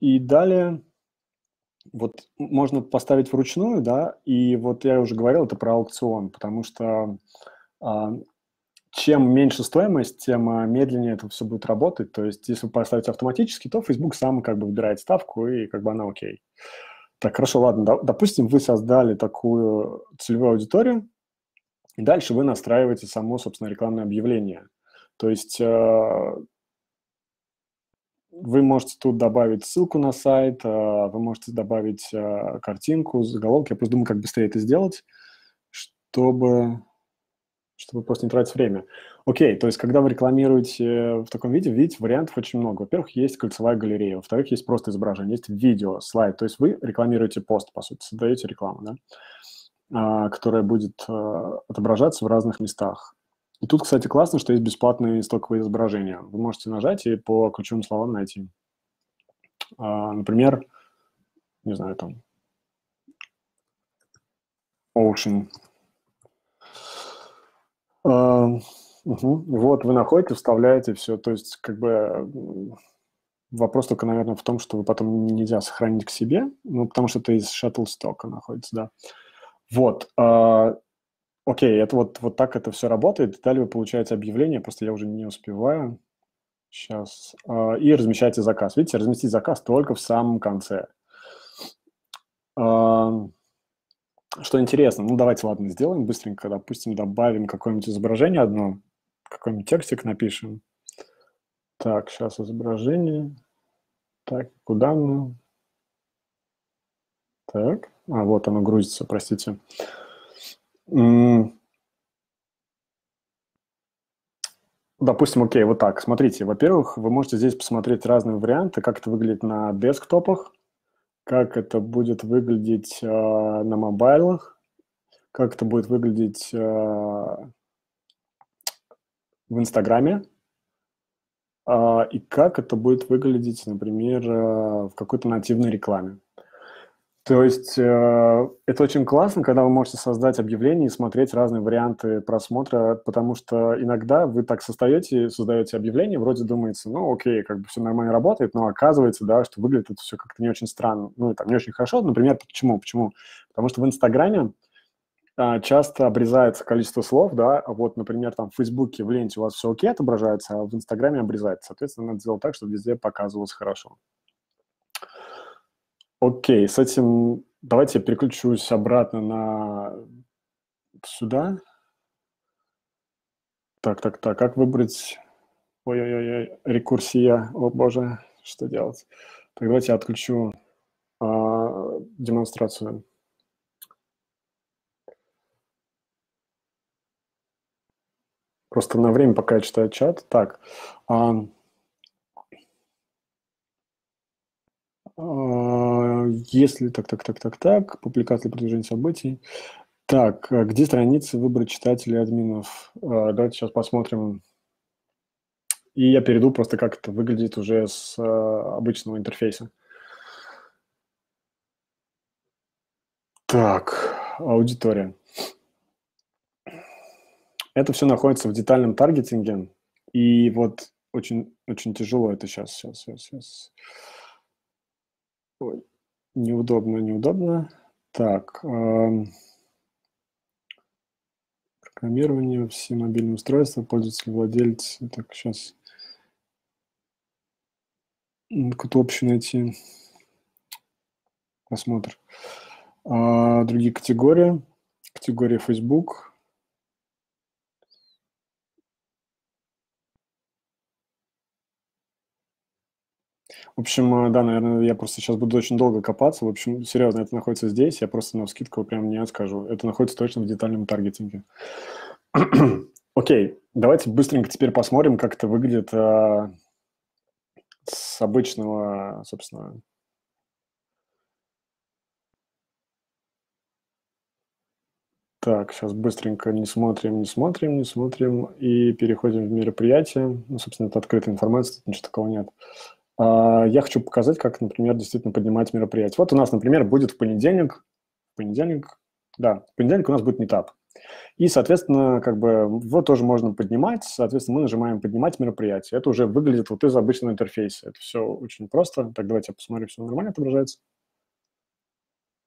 и далее... Вот можно поставить вручную, да, и вот я уже говорил, это про аукцион, потому что а, чем меньше стоимость, тем медленнее это все будет работать. То есть если вы поставите автоматически, то Facebook сам как бы выбирает ставку, и как бы она окей. Так, хорошо, ладно, допустим, вы создали такую целевую аудиторию, и дальше вы настраиваете само, собственно, рекламное объявление. То есть... Вы можете тут добавить ссылку на сайт, вы можете добавить картинку, заголовок. Я просто думаю, как быстрее это сделать, чтобы, чтобы просто не тратить время. Окей, то есть когда вы рекламируете в таком виде, видите, вариантов очень много. Во-первых, есть кольцевая галерея, во-вторых, есть просто изображение, есть видео, слайд. То есть вы рекламируете пост, по сути, создаете рекламу, да, которая будет отображаться в разных местах. И тут, кстати, классно, что есть бесплатные стоковые изображения. Вы можете нажать и по ключевым словам найти. А, например, не знаю, там, Ocean. А, угу. Вот, вы находите, вставляете все. То есть, как бы, вопрос только, наверное, в том, что вы потом нельзя сохранить к себе, ну, потому что это из шаттл-стока находится, да. Вот. А, Окей, okay, это вот, вот так это все работает. Далее вы получаете объявление, просто я уже не успеваю. Сейчас. И размещаете заказ. Видите, разместить заказ только в самом конце. Что интересно, ну давайте, ладно, сделаем быстренько. Допустим, добавим какое-нибудь изображение одно, какой-нибудь текстик напишем. Так, сейчас изображение. Так, куда оно? Так, а вот оно грузится, простите. Допустим, окей, вот так. Смотрите, во-первых, вы можете здесь посмотреть разные варианты, как это выглядит на десктопах, как это будет выглядеть э, на мобайлах, как это будет выглядеть э, в Инстаграме, э, и как это будет выглядеть, например, э, в какой-то нативной рекламе. То есть э, это очень классно, когда вы можете создать объявление и смотреть разные варианты просмотра, потому что иногда вы так создаете, создаете объявление, вроде думается, ну окей, как бы все нормально работает, но оказывается, да, что выглядит это все как-то не очень странно, ну там не очень хорошо. Например, почему? Почему? Потому что в Инстаграме э, часто обрезается количество слов, да, вот, например, там в Фейсбуке, в ленте у вас все окей отображается, а в Инстаграме обрезается. Соответственно, надо сделать так, чтобы везде показывалось хорошо. Окей, okay, с этим давайте я переключусь обратно на сюда. Так, так, так, как выбрать... Ой-ой-ой, рекурсия, о боже, что делать? Так, давайте я отключу а, демонстрацию. Просто на время, пока я читаю чат. Так... А... Если так, так, так, так, так, публикация продвижения событий. Так, где страницы выбрать читателей и админов? Давайте сейчас посмотрим. И я перейду просто, как это выглядит уже с обычного интерфейса. Так, аудитория. Это все находится в детальном таргетинге. И вот очень, очень тяжело это сейчас, сейчас, сейчас, сейчас. Ой, неудобно, неудобно. Так, э, программирование, все мобильные устройства, пользователь, владелец. Так, сейчас какую-то общую найти. Посмотр. А, другие категории. Категория Facebook. В общем, да, наверное, я просто сейчас буду очень долго копаться. В общем, серьезно, это находится здесь. Я просто навскидку прям не отскажу. Это находится точно в детальном таргетинге. Окей, давайте быстренько теперь посмотрим, как это выглядит а, с обычного, собственно... Так, сейчас быстренько не смотрим, не смотрим, не смотрим. И переходим в мероприятие. Ну, собственно, это открытая информация, тут ничего такого нет. Я хочу показать, как, например, действительно поднимать мероприятие. Вот у нас, например, будет в понедельник, в понедельник, да, в понедельник у нас будет митап. И, соответственно, как бы его тоже можно поднимать. Соответственно, мы нажимаем «Поднимать мероприятие». Это уже выглядит вот из обычного интерфейса. Это все очень просто. Так, давайте я посмотрю, все нормально отображается.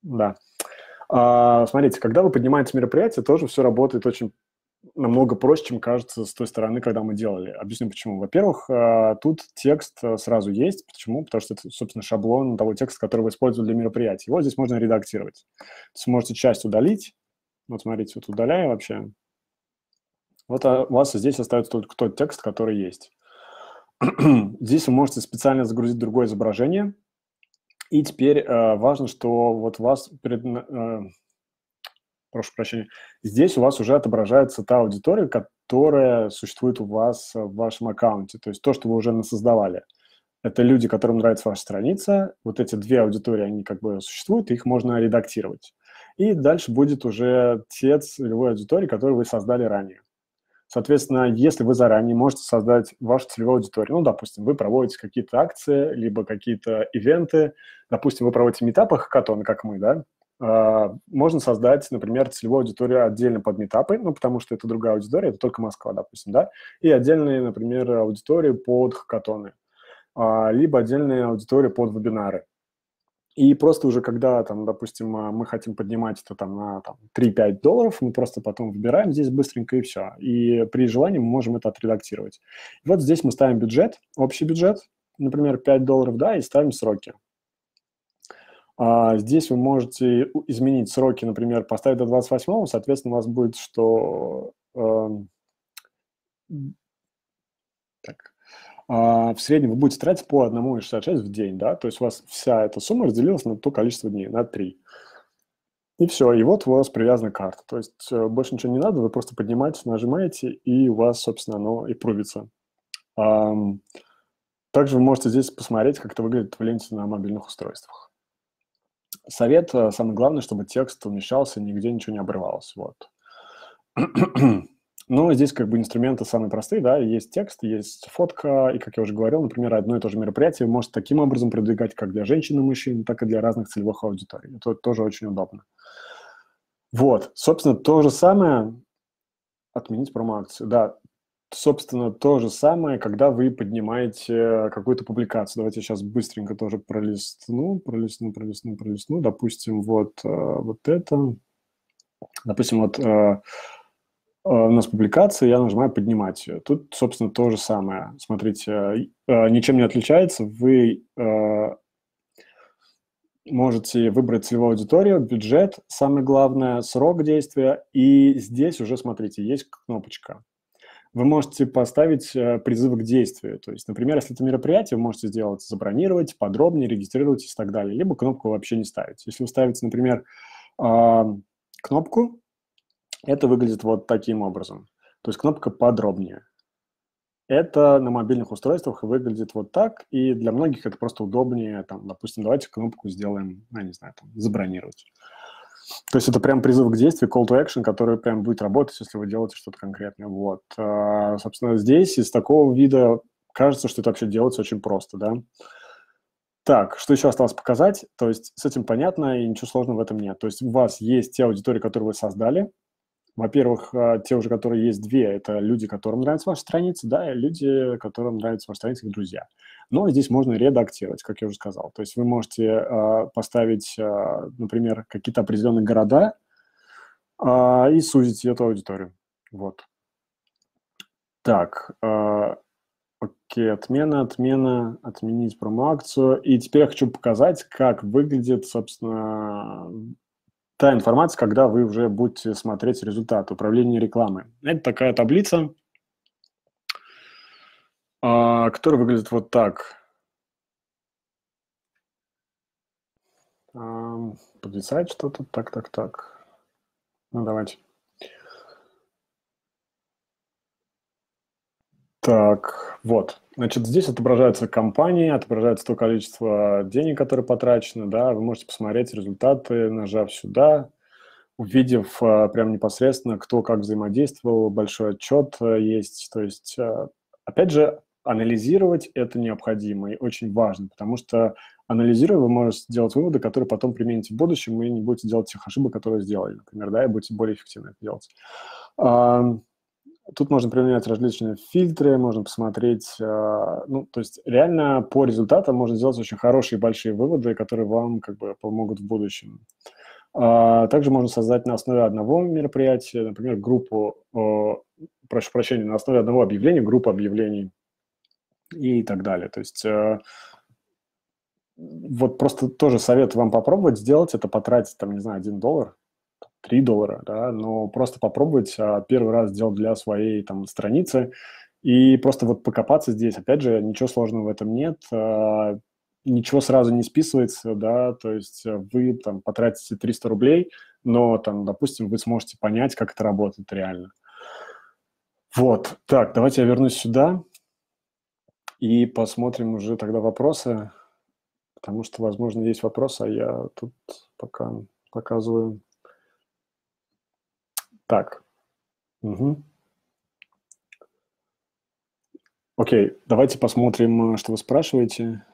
Да. А, смотрите, когда вы поднимаете мероприятие, тоже все работает очень намного проще, чем кажется с той стороны, когда мы делали. Объясню, почему. Во-первых, тут текст сразу есть. Почему? Потому что это, собственно, шаблон того текста, который вы использовали для мероприятия. Его здесь можно редактировать. То есть можете часть удалить. Вот смотрите, вот удаляю вообще. Вот у вас здесь остается только тот текст, который есть. Здесь вы можете специально загрузить другое изображение. И теперь э, важно, что вот у вас перед... Э, прошу прощения. Здесь у вас уже отображается та аудитория, которая существует у вас в вашем аккаунте. То есть то, что вы уже насоздавали. Это люди, которым нравится ваша страница. Вот эти две аудитории, они как бы существуют, их можно редактировать. И дальше будет уже те целевой аудитории, которые вы создали ранее. Соответственно, если вы заранее можете создать вашу целевую аудиторию, ну, допустим, вы проводите какие-то акции, либо какие-то ивенты, допустим, вы проводите митапы, хакатоны, как мы, да, можно создать, например, целевую аудиторию отдельно под митапы, ну, потому что это другая аудитория, это только Москва, допустим, да, и отдельные, например, аудитории под хакатоны, либо отдельные аудитории под вебинары. И просто уже когда, там, допустим, мы хотим поднимать это там, на там, три-пять долларов, мы просто потом выбираем здесь быстренько и все. И при желании мы можем это отредактировать. И вот здесь мы ставим бюджет, общий бюджет, например, пять долларов, да, и ставим сроки. А здесь вы можете изменить сроки, например, поставить до двадцать восьмого, соответственно, у вас будет, что... Э, так... в среднем вы будете тратить по одному шестьдесят шесть в день, да, то есть у вас вся эта сумма разделилась на то количество дней, на три. И все, и вот у вас привязана карта, то есть больше ничего не надо, вы просто поднимаете, нажимаете, и у вас, собственно, оно и прувится. Также вы можете здесь посмотреть, как это выглядит в ленте на мобильных устройствах. Совет, самое главное, чтобы текст умещался, нигде ничего не обрывалось, вот. Но здесь как бы инструменты самые простые, да, есть текст, есть фотка, и, как я уже говорил, например, одно и то же мероприятие вы можете таким образом продвигать как для женщин и мужчин, так и для разных целевых аудиторий. Это тоже очень удобно. Вот, собственно, то же самое, отменить промо-акцию, да, собственно, то же самое, когда вы поднимаете какую-то публикацию. Давайте я сейчас быстренько тоже пролистну, пролистну, пролистну, пролистну, допустим, вот, вот это, допустим, вот... У нас публикация, я нажимаю «Поднимать». Тут, собственно, то же самое. Смотрите, ничем не отличается. Вы можете выбрать целевую аудиторию, бюджет, самое главное, срок действия. И здесь уже, смотрите, есть кнопочка. Вы можете поставить призывы к действию. То есть, например, если это мероприятие, вы можете сделать «Забронировать», «Подробнее», «Регистрируйтесь» и так далее. Либо кнопку вообще не ставить. Если вы ставите, например, кнопку, это выглядит вот таким образом. То есть кнопка «Подробнее». Это на мобильных устройствах выглядит вот так, и для многих это просто удобнее. Там, допустим, давайте кнопку сделаем, я не знаю, там, «Забронировать». То есть это прям призыв к действию, call to action, который прям будет работать, если вы делаете что-то конкретное. Вот. А, собственно, здесь из такого вида кажется, что это вообще делается очень просто, да. Так, что еще осталось показать? То есть с этим понятно, и ничего сложного в этом нет. То есть у вас есть те аудитории, которые вы создали. Во-первых, те уже, которые есть две, это люди, которым нравится ваша страница, да, и люди, которым нравится ваша страница, их друзья. Но здесь можно редактировать, как я уже сказал. То есть вы можете э, поставить, э, например, какие-то определенные города э, и сузить эту аудиторию. Вот. Так. Э, окей, отмена, отмена, отменить промо-акцию. И теперь я хочу показать, как выглядит, собственно... та информация, когда вы уже будете смотреть результат управления рекламой. Это такая таблица, которая выглядит вот так. Подвисает что-то. Так, так, так. Ну, давайте. Так, вот. Значит, здесь отображаются компании, отображается то количество денег, которые потрачено, да, вы можете посмотреть результаты, нажав сюда, увидев прям непосредственно, кто как взаимодействовал, большой отчет есть, то есть, опять же, анализировать это необходимо и очень важно, потому что, анализируя, вы можете делать выводы, которые потом примените в будущем и не будете делать тех ошибок, которые сделали, например, да, и будете более эффективно это делать. Тут можно применять различные фильтры, можно посмотреть, ну, то есть реально по результатам можно сделать очень хорошие большие выводы, которые вам как бы помогут в будущем. Также можно создать на основе одного мероприятия, например, группу, прошу прощения, на основе одного объявления, группу объявлений и так далее. То есть вот просто тоже совет вам попробовать сделать, это потратить, там, не знаю, один доллар. три доллара, да, но просто попробовать первый раз сделать для своей там страницы и просто вот покопаться здесь. Опять же, ничего сложного в этом нет, ничего сразу не списывается, да, то есть вы там потратите триста рублей, но там, допустим, вы сможете понять, как это работает реально. Вот, так, давайте я вернусь сюда и посмотрим уже тогда вопросы, потому что, возможно, есть вопросы, а я тут пока показываю. Так, угу. Окей, давайте посмотрим, что вы спрашиваете.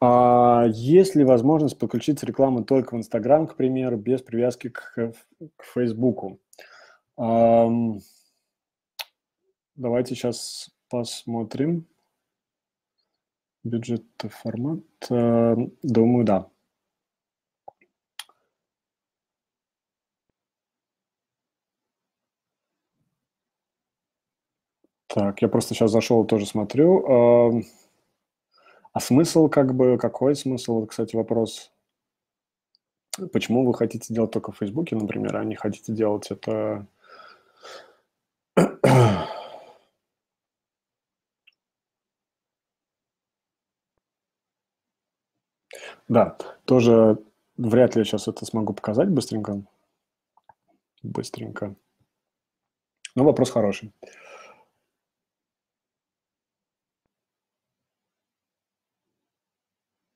А есть ли возможность подключить рекламу только в Instagram, к примеру, без привязки к, к Facebook? А, давайте сейчас посмотрим. Бюджет, формат. А, думаю, да. Так, я просто сейчас зашел, тоже смотрю. А смысл как бы, какой смысл? Вот, кстати, вопрос. Почему вы хотите делать только в Фейсбуке, например, а не хотите делать это... Да, тоже вряд ли я сейчас это смогу показать быстренько. Быстренько. Но вопрос хороший.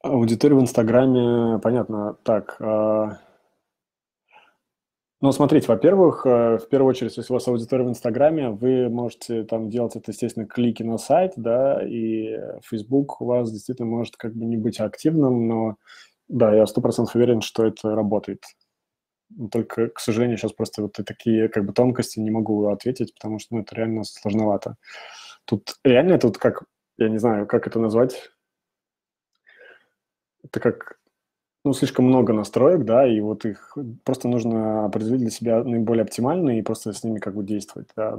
Аудитория в Инстаграме, понятно, так. Э, ну, смотрите, во-первых, э, в первую очередь, если у вас аудитория в Инстаграме, вы можете там делать это, естественно, клики на сайт, да, и Facebook у вас действительно может как бы не быть активным, но, да, я сто процентов уверен, что это работает. Только, к сожалению, сейчас просто вот такие как бы тонкости не могу ответить, потому что, ну, это реально сложновато. Тут реально это вот как, я не знаю, как это назвать, это как, ну, слишком много настроек, да, и вот их просто нужно определить для себя наиболее оптимально и просто с ними как бы действовать, да.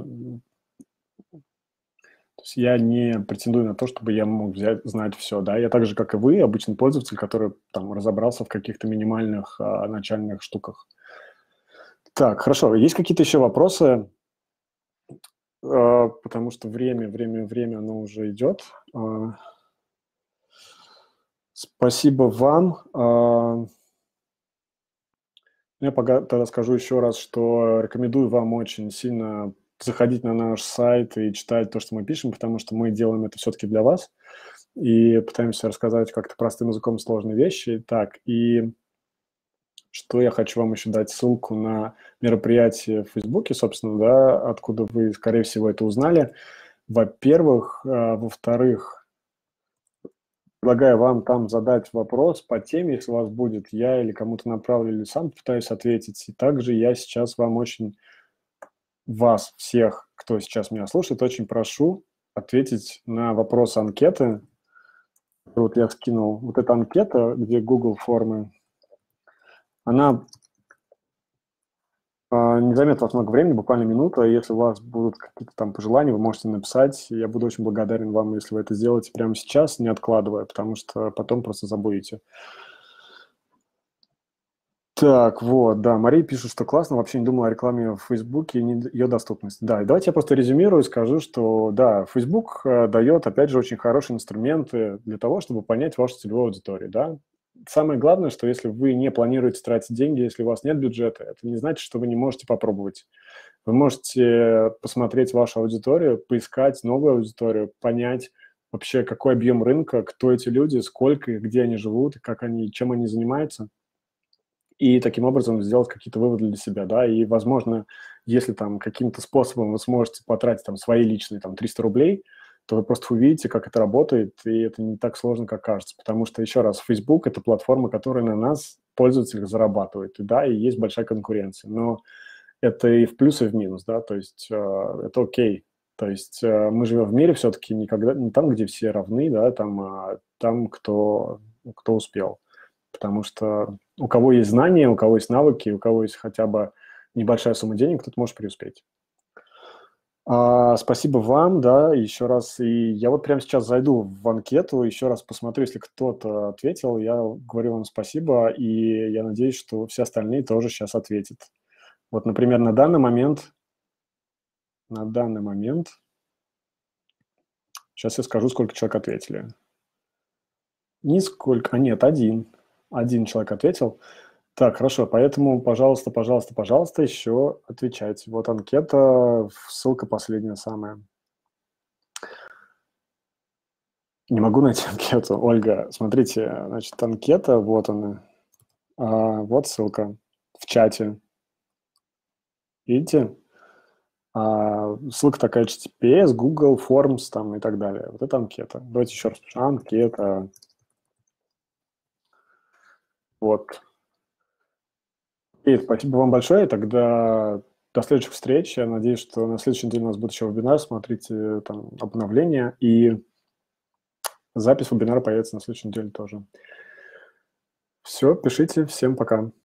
То есть я не претендую на то, чтобы я мог взять, знать все, да. Я так же, как и вы, обычный пользователь, который там разобрался в каких-то минимальных а, начальных штуках. Так, хорошо. Есть какие-то еще вопросы? А, потому что время, время, время, оно уже идет. А, Спасибо вам. Я пока тогда скажу еще раз, что рекомендую вам очень сильно заходить на наш сайт и читать то, что мы пишем, потому что мы делаем это все-таки для вас и пытаемся рассказать как-то простым языком сложные вещи. Так, и что я хочу вам еще дать ссылку на мероприятие в Фейсбуке, собственно, да, откуда вы, скорее всего, это узнали. Во-первых, во-вторых, предлагаю вам там задать вопрос по теме, если у вас будет, я или кому-то направлю, или сам пытаюсь ответить. И также я сейчас вам очень, вас всех, кто сейчас меня слушает, очень прошу ответить на вопрос анкеты. Вот я скинул вот эта анкета, где Google формы. Она не займет вас много времени, буквально минута. Если у вас будут какие-то там пожелания, вы можете написать. Я буду очень благодарен вам, если вы это сделаете прямо сейчас, не откладывая, потому что потом просто забудете. Так, вот, да, Мария пишет, что классно, вообще не думала о рекламе в Фейсбуке и ее доступности. Да, и давайте я просто резюмирую и скажу, что, да, Фейсбук дает, опять же, очень хорошие инструменты для того, чтобы понять вашу целевую аудиторию, да. Самое главное, что если вы не планируете тратить деньги, если у вас нет бюджета, это не значит, что вы не можете попробовать. Вы можете посмотреть вашу аудиторию, поискать новую аудиторию, понять вообще, какой объем рынка, кто эти люди, сколько их, где они живут, как они, чем они занимаются. И таким образом сделать какие-то выводы для себя, да, и, возможно, если там каким-то способом вы сможете потратить там свои личные там триста рублей, то вы просто увидите, как это работает, и это не так сложно, как кажется, потому что, еще раз, Facebook – это платформа, которая на нас, пользователях, зарабатывает, и, да, и есть большая конкуренция, но это и в плюс, и в минус, да, то есть э, это окей, то есть э, мы живем в мире все-таки никогда не там, где все равны, да, там, а там, кто, кто успел. Потому что у кого есть знания, у кого есть навыки, у кого есть хотя бы небольшая сумма денег, кто-то может преуспеть. А, спасибо вам, да, еще раз. И я вот прямо сейчас зайду в анкету, еще раз посмотрю, если кто-то ответил, я говорю вам спасибо, и я надеюсь, что все остальные тоже сейчас ответят. Вот, например, на данный момент, на данный момент, сейчас я скажу, сколько человек ответили. Нисколько, а нет, один. Один человек ответил. Так, хорошо, поэтому, пожалуйста, пожалуйста, пожалуйста, еще отвечайте. Вот анкета, ссылка последняя самая. Не могу найти анкету. Ольга, смотрите, значит, анкета, вот она. А, вот ссылка в чате. Видите? А, ссылка такая эйч ти ти пи эс, Google, Forms там и так далее. Вот это анкета. Давайте еще раз пишем. Анкета. Вот. И спасибо вам большое. Тогда до следующих встреч. Я надеюсь, что на следующей неделе у нас будет еще вебинар. Смотрите там обновления. И запись вебинара появится на следующей неделе тоже. Все, пишите. Всем пока.